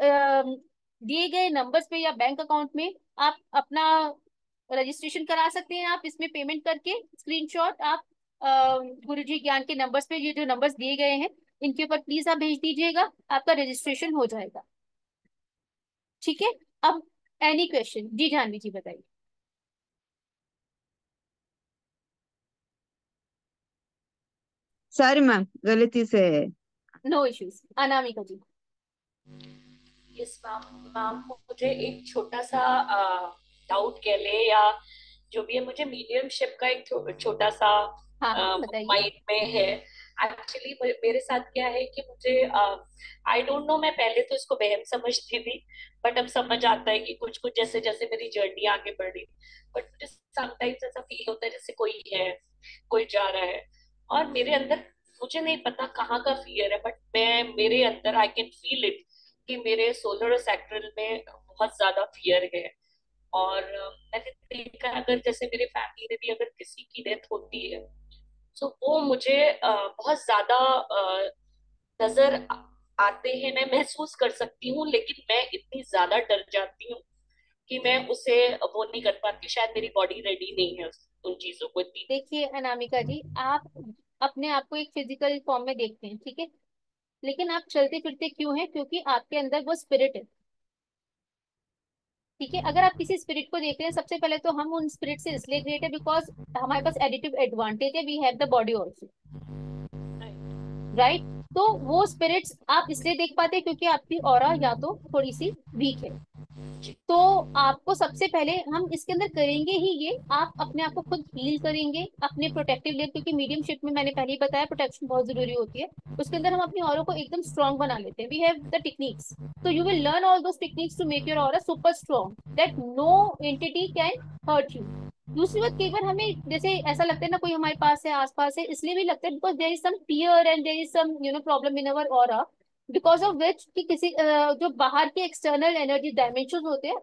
दिए गए नंबर्स पे या बैंक अकाउंट में आप अपना रजिस्ट्रेशन करा सकते हैं। आप इसमें पेमेंट करके स्क्रीनशॉट आप गुरुजी ज्ञान के नंबर्स पे, ये जो नंबर्स दिए गए हैं इनके ऊपर प्लीज आप भेज दीजिएगा, आपका रजिस्ट्रेशन हो जाएगा, ठीक है। अब एनी क्वेश्चन? जी जानवी जी बताइए। सॉरी मैम, गलती से। No issues. Anamika ji. Ma'am मुझे एक छोटा सा डाउट कह ले, या जो भी है, मुझे मीडियमशिप का एक छोटा सा माइंड में है। एक्चुअली मेरे साथ क्या है कि मुझे आई डोंट नो, मैं पहले तो इसको वहम समझती थी, बट अब समझ आता है कि कुछ कुछ जैसे जैसे मेरी जर्नी आगे बढ़ रही, बट मुझे समटाइम्स ऐसा फील होता है जैसे कोई है, कोई जा रहा है, और मेरे अंदर मुझे नहीं पता कहाँ का फियर है, बट मेरे अंदर आई कैन फील इट कि मेरे सोलर सेक्टर में बहुत ज्यादा फियर है। और मैंने देखा, अगर जैसे मेरे फैमिली में भी अगर किसी की डेथ होती है तो वो मुझे बहुत ज्यादा नजर आते हैं, मैं महसूस कर सकती हूँ, लेकिन मैं इतनी ज्यादा डर जाती हूँ कि मैं उसे वो नहीं कर पाती, शायद मेरी बॉडी रेडी नहीं है उन चीजों को। देखिए अनामिका जी, आप अपने आप को एक फिजिकल फॉर्म में देखते हैं, ठीक है, लेकिन आप चलते फिरते क्यों हैं? क्योंकि आपके अंदर वो स्पिरिट है, ठीक है। अगर आप किसी स्पिरिट को देख रहे हैं, सबसे पहले तो हम उन स्पिरिट से इसलिए ग्रेट है बिकॉज हमारे पास एडिटिव एडवांटेज है, we have the body also, right. तो वो स्पिरिट्स आप इसलिए देख पाते हैं क्योंकि आपकी ऑरा या तो थोड़ी सी वीक है, तो आपको सबसे पहले हम इसके अंदर करेंगे ही ये, आप अपने आप को खुद हील करेंगे अपने प्रोटेक्टिव लेयर, क्योंकि मीडियमशिप में मैंने पहले ही बताया प्रोटेक्शन बहुत जरूरी होती है। उसके अंदर हम अपनी ऑरा को एकदम स्ट्रांग बना लेते हैं। वी हैव द टेक्निक्स, तो you will learn all those techniques to make your aura super strong that no entity can hurt you. दूसरी बात, कई बार हमें जैसे ऐसा लगता है ना कोई हमारे पास है, आसपास है, इसलिए भी लगता है because there is some fear and there is some you know problem in our aura, because of which कि किसी जो बाहर के एक्सटर्नल एनर्जी डायमेंशन होते हैं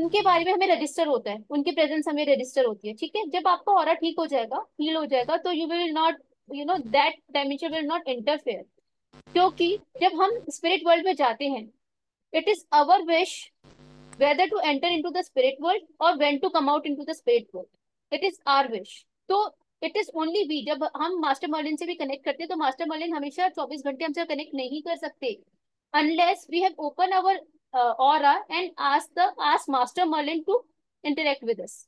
उनके बारे में हमें रजिस्टर होता है, उनके प्रेजेंस हमें रजिस्टर होती है। ठीक है, जब आपका ऑरा ठीक हो जाएगा, हील हो जाएगा, तो you will not you know that dimension will not interfere. क्योंकि जब हम स्पिरिट वर्ल्ड में जाते हैं, it is our wish whether to enter in to the spirit world और when to come out in to the spirit world, it is our wish. तो it is only we, जब हम master Merlin से भी connect करते हैं तो master Merlin हमेशा 24 घंटे हमसे कनेक्ट नहीं कर सकते unless we have open our aura and ask master Merlin to interact with us.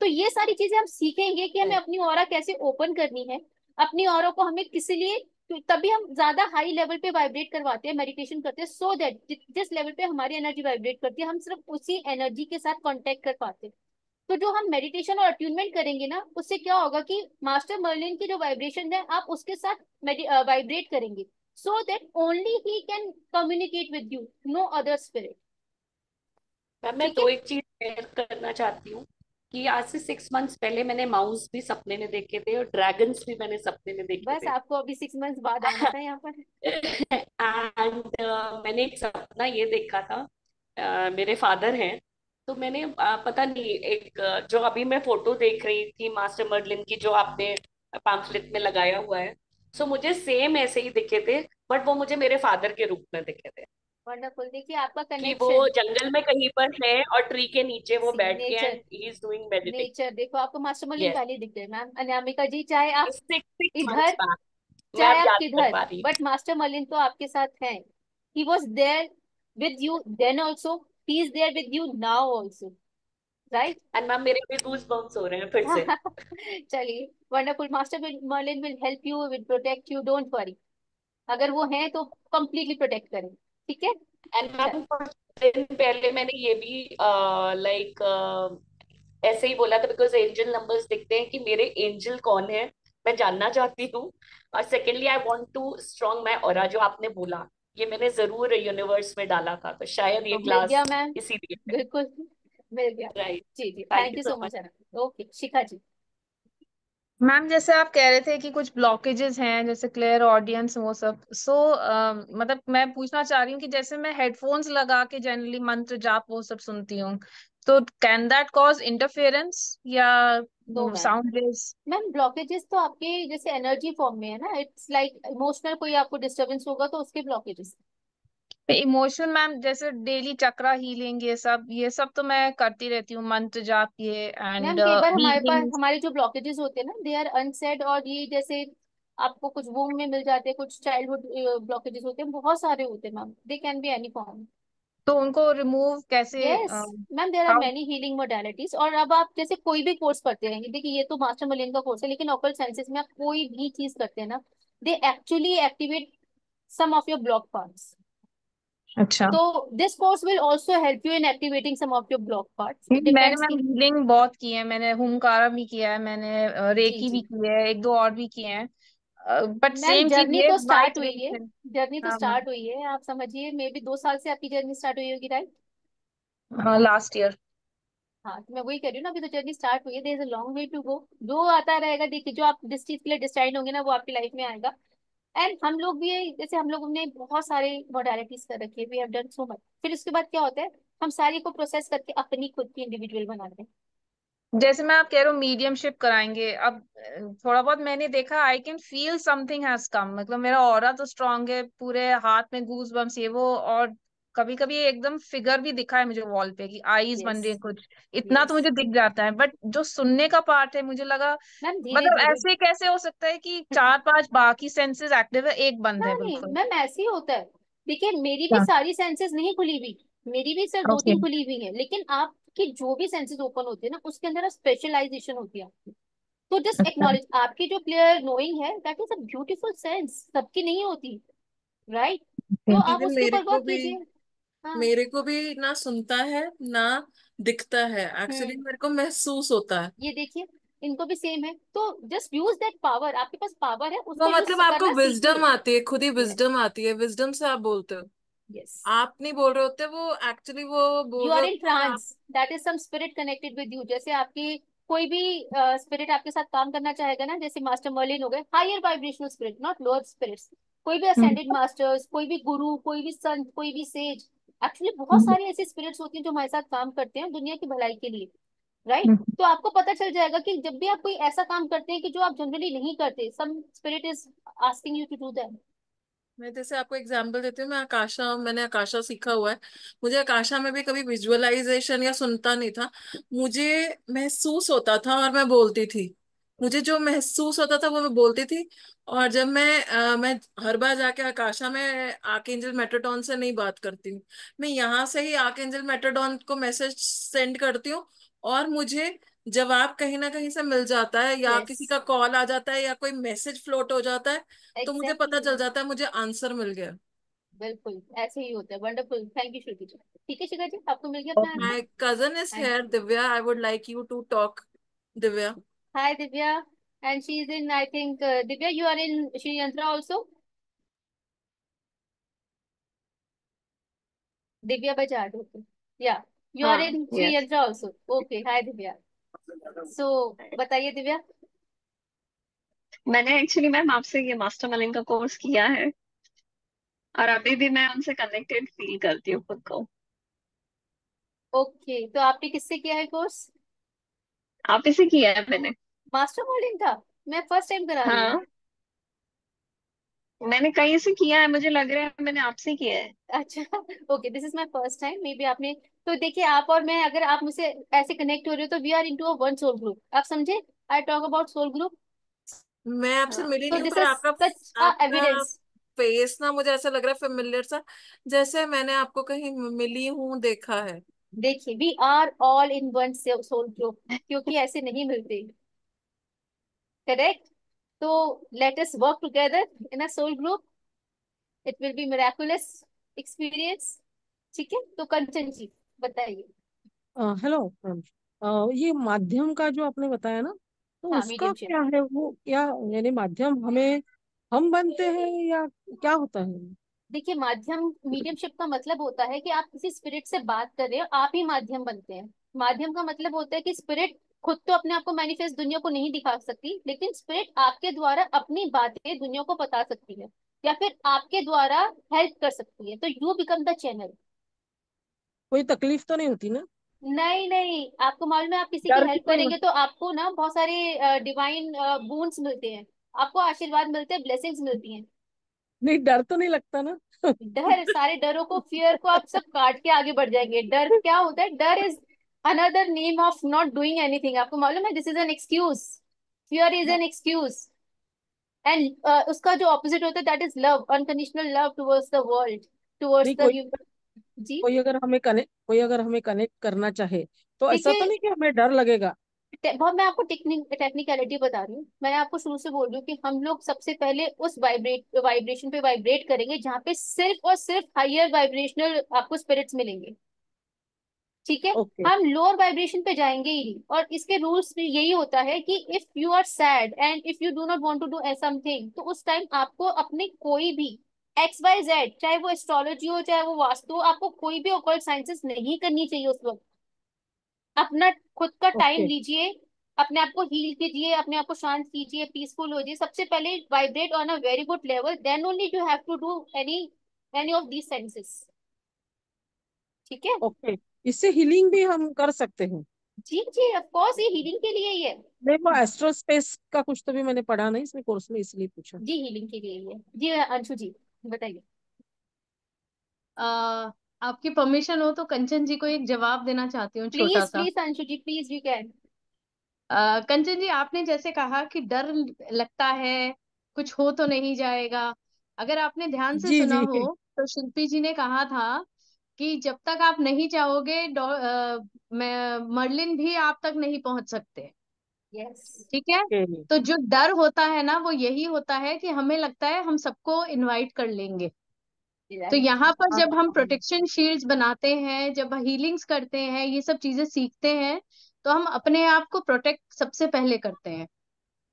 तो ये सारी चीजें हम सीखेंगे कि हमें अपनी ऑरा कैसे ओपन करनी है, अपनी ऑरा को हमें किस लिए, तो तभी हम ज्यादा हाई लेवल पे वाइब्रेट करवाते हैं, मेडिटेशन करते हैं, सो दैट जिस लेवल पे हमारी एनर्जी वाइब्रेट करती है हम सिर्फ उसी एनर्जी के साथ कॉन्टेक्ट कर पाते हैं। तो जो हम मेडिटेशन और अट्यूनमेंट करेंगे ना, उससे क्या होगा कि मास्टर मर्लिन की जो वाइब्रेशन है आप उसके साथ वाइब्रेट करेंगे, so that only he can communicate with you, no other spirit. मैं तो एक चीज शेयर करना चाहती हूँ कि आज से 6 months पहले मैंने माउस भी सपने में देखे थे और ड्रैगन्स भी मैंने सपने में देखे थे। बस आपको अभी 6 months बाद आना था यहाँ पर। एंड मैंने एक सपना ये देखा था, मेरे फादर हैं, तो मैंने पता नहीं एक जो अभी मैं फोटो देख रही थी मास्टर मर्लिन की जो आपने पैम्फलेट में लगाया हुआ है, सो मुझे सेम ऐसे ही दिखे थे, बट वो मुझे मेरे फादर के रूप में दिखे थे। वंडरफुल, देखिए आपका कनेक्शन, वो जंगल में कहीं पर है और ट्री के नीचे वो बैठ के ही इज डूइंग मेडिटेशन। देखो आपको मास्टर मर्लिन पहले दिखते हैं मैम अनामिका जी, चाहे आप इधर चाहे आप किधर, बट मास्टर मर्लिन तो आपके साथ है। He was there with you then also, he is there with you now also, right? And ma'am मेरे भी goosebumps हो रहे हैं फिर से। चलिए, wonderful, Master Merlin will help you, will protect you, don't worry. अगर वो हैं तो completely protect करें, ठीक है? And ma'am पहले मैंने ये भी like ऐसे ही बोला था, because angel numbers दिखते हैं कि मेरे angel कौन है मैं जानना चाहती हूँ, और secondly I want to strong my aura जो आपने बोला ये मैंने जरूर यूनिवर्स में डाला था, तो शायद ये क्लास इसीलिए बिल्कुल मिल गया। राइट जी जी, thank you so much. Okay Shikha ji, ma'am जैसे आप कह रहे थे कि कुछ ब्लॉकेजेस हैं जैसे क्लियर ऑडियंस वो सब, सो मतलब मैं पूछना चाह रही हूँ कि जैसे मैं हेडफोन्स लगा के जनरली मंत्र जाप वो सब सुनती हूँ, तो कैन दैट कॉज इंटरफेरेंस या साउंड वेव्स? मैम ब्लॉकेजेस तो आपके जैसे एनर्जी फॉर्म में है ना, इट्स लाइक इमोशनल कोई आपको डिस्टर्बेंस होगा तो उसके ब्लॉकेजेस। इमोशन मैम जैसे डेली चक्रा हीलिंग ये सब तो मैं करती रहती हूँ, मंत्र जाप ये एंड हमारे पास हमारे जो ब्लॉकेजेस होते हैं ना दे आर अनसेड, और ये जैसे आपको कुछ वूम में मिल जाते हैं, कुछ चाइल्डहुड ब्लॉकेजेस होते हैं, बहुत सारे होते हैं ma'am, they can be any form, तो उनको रिमूव कैसे? Ma'am there are many healing modalities, और अब आप जैसे कोई भी कोर्स करते रहेंगे, देखिए ये तो मास्टर मर्लिन का कोर्स है, लेकिन ऑकल्ट साइंसेस में आप कोई भी चीज करते हैं ना they actually activate some of your block parts. अच्छा, तो this course will also help you in activating some of your block parts. मैंने हीलिंग बहुत की है, मैंने हुमकारा भी किया है, मैंने रेकी भी की है, 1-2 और भी किए हैं, बट सेम जर्नी तो स्टार्ट हुई है, जर्नी तो स्टार्ट हुई है, आप समझिए मे बी 2 साल से आपकी जर्नी स्टार्ट हुई होगी, राइट? हाँ, लास्ट ईयर। हाँ, तो मैं वही कह रही हूँ ना, अभी तो जर्नी स्टार्ट हुई है, there is a long way to go. जो आता रहेगा, देखिए जो आप जिस चीज के लिए डिसाइड होंगे ना वो आपकी लाइफ में आएगा। एंड हम लोग भी जैसे हम लोगों ने बहुत सारे मोडालिटीज कर रखी है, we have done so much. फिर उसके बाद क्या होता है, हम सारी को प्रोसेस करके अपनी खुद की इंडिविजुअल बनाते हैं। जैसे मैं आप कह रहे हो मीडियमशिप कराएंगे, अब थोड़ा बहुत मैंने देखा I can feel something has come, मतलब मेरा ऑरा तो स्ट्रांग है, पूरे हाथ में गूज बम्स ये वो, और कभी कभी एकदम फिगर भी दिखा है मुझे वॉल पे कि आईज बन रही है कुछ इतना, तो मुझे दिख जाता है, बट जो सुनने का पार्ट है मुझे लगा मतलब ऐसे कैसे हो सकता है कि 4-5 बाकी सेंसेस एक्टिव है, एक बंद है? बिल्कुल मैम ऐसे ही होता है। देखिए मेरी भी सारी सेंसेस नहीं खुली हुई, मेरी भी सर 2-3 खुली हुई है, लेकिन आप कि जो भी सेंसेस ओपन होते हैं ना उसके अंदर स्पेशलाइजेशन होती है आपकी, तो जस्ट एक्नॉलेज आपकी जो क्लियर नोइंग है that is a beautiful sense, सबकी नहीं होती, राइट? तो आप उसके ऊपर वर्क कीजिए। हाँ मेरे को भी ना सुनता है ना दिखता है, एक्चुअली मेरे को महसूस होता है। ये देखिए इनको भी सेम है, तो जस्ट यूज दैट पावर। आपके पास पावर है उसको मतलब आपको विजडम आती है, खुद ही विजडम आती है, विजडम से आप बोलते हो। Yes. आप नहीं बोल रहे होते, वो एक्चुअली वो बोल रहे होते। You are in trance. That is some spirit connected with you. जैसे आपकी कोई भी स्पिरिट आपके साथ काम करना चाहेगा ना, जैसे मास्टर मर्लिन हो गए, higher vibrational spirit, not lower spirits. कोई भी असेंडेड मास्टर्स, कोई भी गुरु, कोई भी संत, कोई भी सेज, एक्चुअली बहुत सारी ऐसी स्पिरिट्स होती हैं जो हमारे साथ काम करते हैं दुनिया की भलाई के लिए, राइट right? तो आपको पता चल जाएगा कि जब भी आप कोई ऐसा काम करते हैं कि जो आप जनरली नहीं करते, some spirit is asking you to do that. मैं जैसे आपको एग्जांपल देती हूँ, मैंने आकाशा सीखा हुआ है। मुझे आकाशा में भी कभी विजुअलाइजेशन या सुनता नहीं था, मुझे महसूस होता था और मैं बोलती थी। मुझे जो महसूस होता था वो मैं बोलती थी। और जब मैं हर बार जाके आकाशा में आर्कएंजल मेटाट्रॉन से नहीं बात करती हूँ, मैं यहाँ से ही आर्कएंजल मेटाट्रॉन को मैसेज सेंड करती हूँ और मुझे जवाब कहीं ना कहीं से मिल जाता है, या yes. किसी का कॉल आ जाता है या कोई मैसेज फ्लोट हो जाता है exactly. तो मुझे पता चल जाता है, मुझे आंसर मिल गया। बिल्कुल ऐसे ही होता है। Wonderful, thank you Shruti ji. ठीक है शिखा जी, आपको मिल गया अपना। My cousin is here Divya, I would like you to talk Divya. Hi Divya, and she is in, I think Divya you are in Shri Yantra also. Divya Bajaj, okay या you are in Shri Yantra also, okay. Hi Divya, so बताइए दिव्या। मैंने actually ma'am आपसे ये master Merlin का course किया है और अभी भी मैं उनसे कनेक्टेड फील करती हूँ खुद को। ओके, तो आपने किससे किया है कोर्स? आप इसे किया है मैंने, मास्टर मर्लिन का। मैं फर्स्ट टाइम करा रही हूँ। मैंने कहीं से किया है, मुझे लग रहा है मैंने आपसे किया है। अच्छा, okay, this is my first time maybe. आपने तो देखिए, आप और मैं, अगर आप मुझसे ऐसे कनेक्ट हो रहे हो तो we are into a one soul group. आप समझे, I talk about soul group. मैं आपसे मिली नहीं, पर आपका एविडेंस फेस ना मुझे ऐसा लग रहा है फेमिलियर सा, जैसे मैंने आपको कहीं मिली हूँ, देखा है। देखिए we are all in one soul group, क्योंकि ऐसे नहीं मिलते, करेक्ट? तो let us work together in a soul group. It will be miraculous experience. ठीक है, तो कंचन जी बताइए। हेलो मैम, ये माध्यम का जो आपने बताया ना, तो हाँ, उसका क्या है वो? क्या यानी माध्यम हमें हम बनते हैं या क्या होता है? देखिए माध्यम, मीडियमशिप का मतलब होता है कि आप किसी स्पिरिट से बात कर रहे हो, आप ही माध्यम बनते हैं। माध्यम का मतलब होता है कि स्पिरिट खुद तो अपने आप को मैनिफेस्ट दुनिया को नहीं दिखा सकती, लेकिन स्पिरिट आपके द्वारा अपनी बातें दुनिया को बता सकती है या फिर आपके द्वारा हेल्प कर सकती है। तो यू बिकम द चैनल। कोई तकलीफ तो नहीं होती ना? नहीं, आपको मालूम है, आप किसी की हेल्प करेंगे तो आपको ना बहुत सारे डिवाइन बून्स मिलते हैं, आपको आशीर्वाद मिलते हैं, ब्लेसिंग्स मिलती है। नहीं, डर तो नहीं लगता ना? डर, सारे डरों को, फियर को आप सब काट के आगे बढ़ जाएंगे। डर क्या होता है? डर is Another name of not doing anything. आपको मालूम है, this is an excuse. Fear is an excuse. And उसका जो opposite होता है, that is love, unconditional love towards the world, towards the human. जी? कोई अगर हमें कनेक्ट करना चाहे तो ऐसा तो नहीं कि हमें डर लगेगा। बहुत, मैं आपको टेक्निकलिटी बता रही हूँ। मैं आपको शुरू से बोल रही हूँ कि हम लोग सबसे पहले उस वाइब्रेशन पे वाइब्रेट करेंगे जहाँ पे सिर्फ और सिर्फ हायर वाइब्रेशनल आपको स्पिरिट्स मिलेंगे, ठीक है? okay. हम लोअर वाइब्रेशन पे जाएंगे ही। और इसके रूल्स में यही होता है कि if you are sad and if you do not want to do something, तो उस टाइम आपको अपने कोई भी एक्स वाई जेड, चाहे वो एस्ट्रोलॉजी हो, चाहे वो वास्तु, आपको कोई भी ऑकल्ट साइंसेस नहीं करनी चाहिए उस वक्त। अपना खुद का टाइम okay. लीजिए, अपने आप को हील कीजिए, अपने आप को शांत कीजिए, पीसफुल हो जाइए। सबसे पहले vibrate on a very good level, then only you have to do any of these sciences, ठीक है? okay. इससे हीलिंग भी हम कर सकते हैं। जी, ऑफ कोर्स, ये हीलिंग के लिए ही है। नहीं, वो एस्ट्रो स्पेस का कुछ तो भी मैंने पढ़ा नहीं इसमें, कोर्स में, इसलिए पूछा। जी, हीलिंग के लिए ही है। जी अंशु जी बताइए। आपकी परमिशन हो तो कंचन जी को एक जवाब देना चाहती हूँ, छोटा सा। Please Anshu ji, please you can. Kanchan ji, आपने जैसे कहा कि डर लगता है, कुछ हो तो नहीं जाएगा। अगर आपने ध्यान से सुना हो तो शिल्पी जी ने कहा था कि जब तक आप नहीं चाहोगे मर्लिन भी आप तक नहीं पहुंच सकते। yes. ठीक है okay. तो जो डर होता है ना, वो यही होता है कि हमें लगता है हम सबको इनवाइट कर लेंगे, तो यहाँ पर जब हम प्रोटेक्शन शील्ड्स बनाते हैं, जब हीलिंग्स करते हैं, ये सब चीजें सीखते हैं, तो हम अपने आप को प्रोटेक्ट सबसे पहले करते हैं।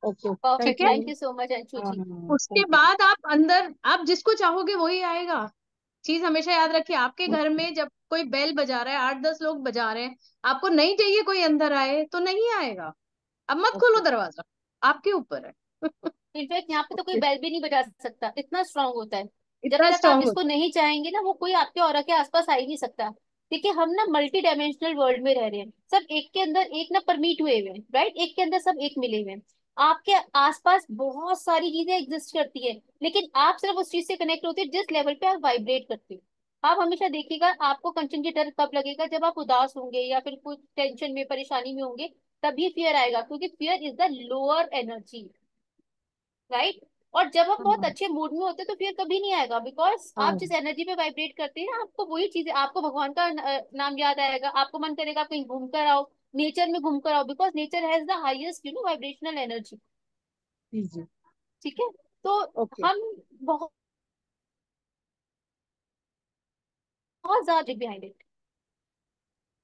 Okay, thank you so much Anshu ji. उसके बाद आप अंदर आप जिसको चाहोगे वही आएगा। चीज हमेशा याद रखिए, आपके घर में जब कोई बेल बजा रहा है, 8-10 लोग बजा रहे हैं, आपको नहीं चाहिए कोई अंदर आए तो नहीं आएगा। अब मत खोलो दरवाजा, आपके ऊपर है। इनफैक्ट यहाँ पे तो कोई बेल भी नहीं बजा सकता, इतना स्ट्रांग होता है। जब तक आप इसको नहीं चाहेंगे ना, वो कोई आपके ऑरा के आसपास आ ही नहीं सकता। देखिए हम ना मल्टी डायमेंशनल वर्ल्ड में रह रहे हैं, सब एक के अंदर एक ना परमिट हुए हुए, राइट, एक के अंदर सब एक मिले हुए। आपके आसपास बहुत सारी चीजें एग्जिस्ट करती है, लेकिन आप सिर्फ उस चीज से कनेक्ट होते हो जिस लेवल पे आप वाइब्रेट करते हो। आप हमेशा देखिएगा, आपको कंचन की डर कब लगेगा, जब आप उदास होंगे या फिर कुछ टेंशन में, परेशानी में होंगे, तभी फियर आएगा, क्योंकि fear is the lower energy, right. और जब आप बहुत अच्छे मूड में होते तो फियर कभी नहीं आएगा, बिकॉज आप जिस एनर्जी पे वाइब्रेट करते हैं आपको वही चीजें, आपको भगवान का नाम याद आएगा, आपको मन करेगा आप कहीं घूम कर आओ, नेचर में घूम कर आओ, because nature has the highest you know vibrational energy, ठीक है। तो हम बहुत ज्यादा बिहाइंड इट,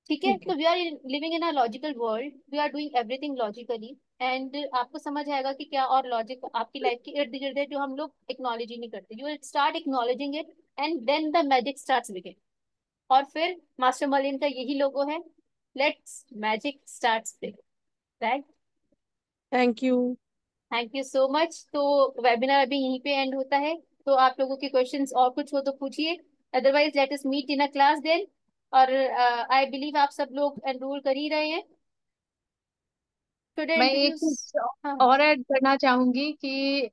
ठीक है। तो we are living in a logical world, we are doing everything logically, and आपको समझ आएगा कि क्या और लॉजिक आपकी लाइफ के इर्द गिर्द है जो हम लोग एक्नॉलेज ही नहीं करते। You will start acknowledging it and then the magic starts begin. और फिर मास्टर मर्लिन का यही लोगो है, let's magic starts begin, right. Thank you so much. तो वेबिनार अभी यहीं पे एंड होता है, तो आप लोगों के क्वेश्चंस और कुछ हो तो पूछिए, otherwise let us meet in a class then. और आई बिलीव आप सब लोग एनरोल कर ही रहे हैं। मैं एक और ऐड करना चाहूंगी कि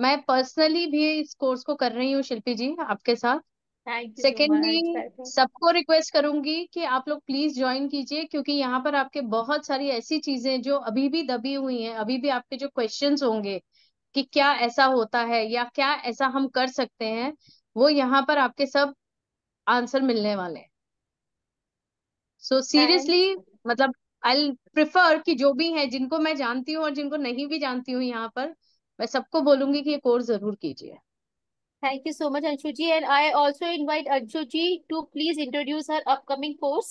मैं पर्सनली भी इस कोर्स को कर रही हूँ शिल्पी जी आपके साथ। सेकेंडली सबको रिक्वेस्ट करूंगी कि आप लोग प्लीज ज्वाइन कीजिए, क्योंकि यहाँ पर आपके बहुत सारी ऐसी चीजें जो अभी भी दबी हुई हैं, अभी भी आपके जो क्वेश्चंस होंगे कि क्या ऐसा होता है या क्या ऐसा हम कर सकते हैं, वो यहाँ पर आपके सब आंसर मिलने वाले हैं। सो सीरियसली मतलब आई प्रिफर कि जो भी है, जिनको मैं जानती हूँ और जिनको नहीं भी जानती हूँ, यहाँ पर मैं सबको बोलूंगी कि ये कोर्स जरूर कीजिए। Thank you so much, Anshu ji, and I also invite Anshu ji to please introduce her upcoming course,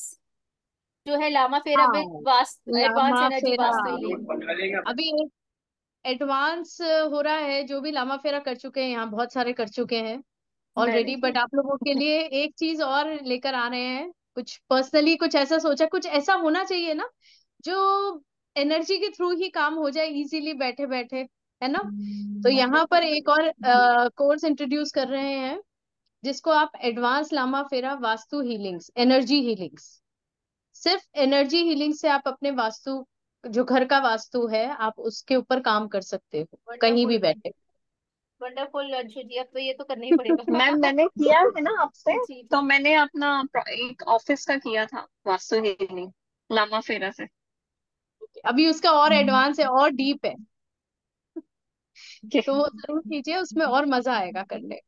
जो है Lama Fera with vastu, advance energy vastu. अभी एडवांस हो रहा है, जो भी लामा फेरा कर चुके हैं यहाँ बहुत सारे कर चुके हैं ऑलरेडी, बट आप लोगों के लिए एक चीज और लेकर आ रहे हैं। कुछ पर्सनली कुछ ऐसा सोचा, कुछ ऐसा होना चाहिए ना जो एनर्जी के थ्रू ही काम हो जाए इजीली बैठे बैठे, है ना। तो यहाँ पर एक और कोर्स इंट्रोड्यूस कर रहे हैं जिसको आप advance Lama Fera vastu healings, energy healings. सिर्फ एनर्जी हीलिंग से आप अपने वास्तु, जो घर का वास्तु है, आप उसके ऊपर काम कर सकते हो कहीं भी बैठे। वंडरफुल अंशु जी, अब तो ये तो करना ही पड़ेगा। मैम मैंने किया है ना आपसे, तो मैंने अपना एक ऑफिस का किया था वास्तु हीलिंग लामा फेरा से। अभी उसका और एडवांस है और डीप है, तो वो जरूर कीजिए, उसमें और मजा आएगा करने।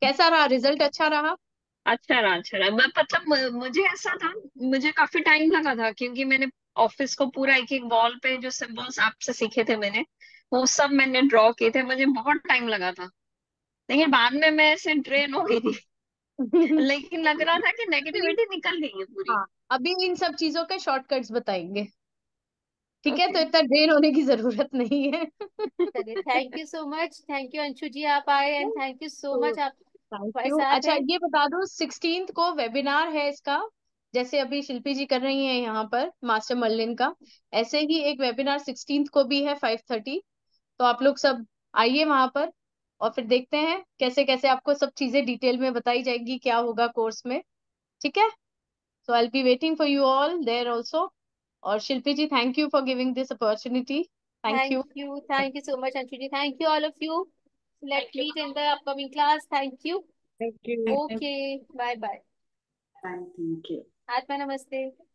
कैसा रहा रिजल्ट? अच्छा रहा। मतलब मुझे ऐसा था, मुझे काफी टाइम लगा था, क्योंकि मैंने ऑफिस को पूरा एक वॉल पे जो सिंबल्स आपसे सीखे थे मैंने, वो सब मैंने ड्रॉ किए थे, मुझे बहुत टाइम लगा था, लेकिन बाद में मैं ऐसे ड्रेन हो गई थी। लेकिन लग रहा था कि नेगेटिविटी निकल गई है पूरी। अभी इन सब चीजों के शॉर्टकट्स बताएंगे, ठीक है, तो इतना देर होने की जरूरत नहीं है। Thank you so much, thank you Anshu ji, आप आए, and thank you so much आप। अच्छा ये बता दो, 16 को वेबिनार है इसका, जैसे अभी शिल्पी जी कर रही हैं यहाँ पर मास्टर मर्लिन का, ऐसे ही एक वेबिनार 16 को भी है 5:30, तो आप लोग सब आइए वहां पर, और फिर देखते हैं कैसे कैसे आपको सब चीजें डिटेल में बताई जाएंगी, क्या होगा कोर्स में, ठीक है। So I will be waiting for you all there also. और Shilpi ji, thank you for giving this opportunity. Thank you so much Anshu ji, thank you all of you. Let's meet in the upcoming class. Thank you, okay, bye bye, thank you, आत्मा नमस्ते।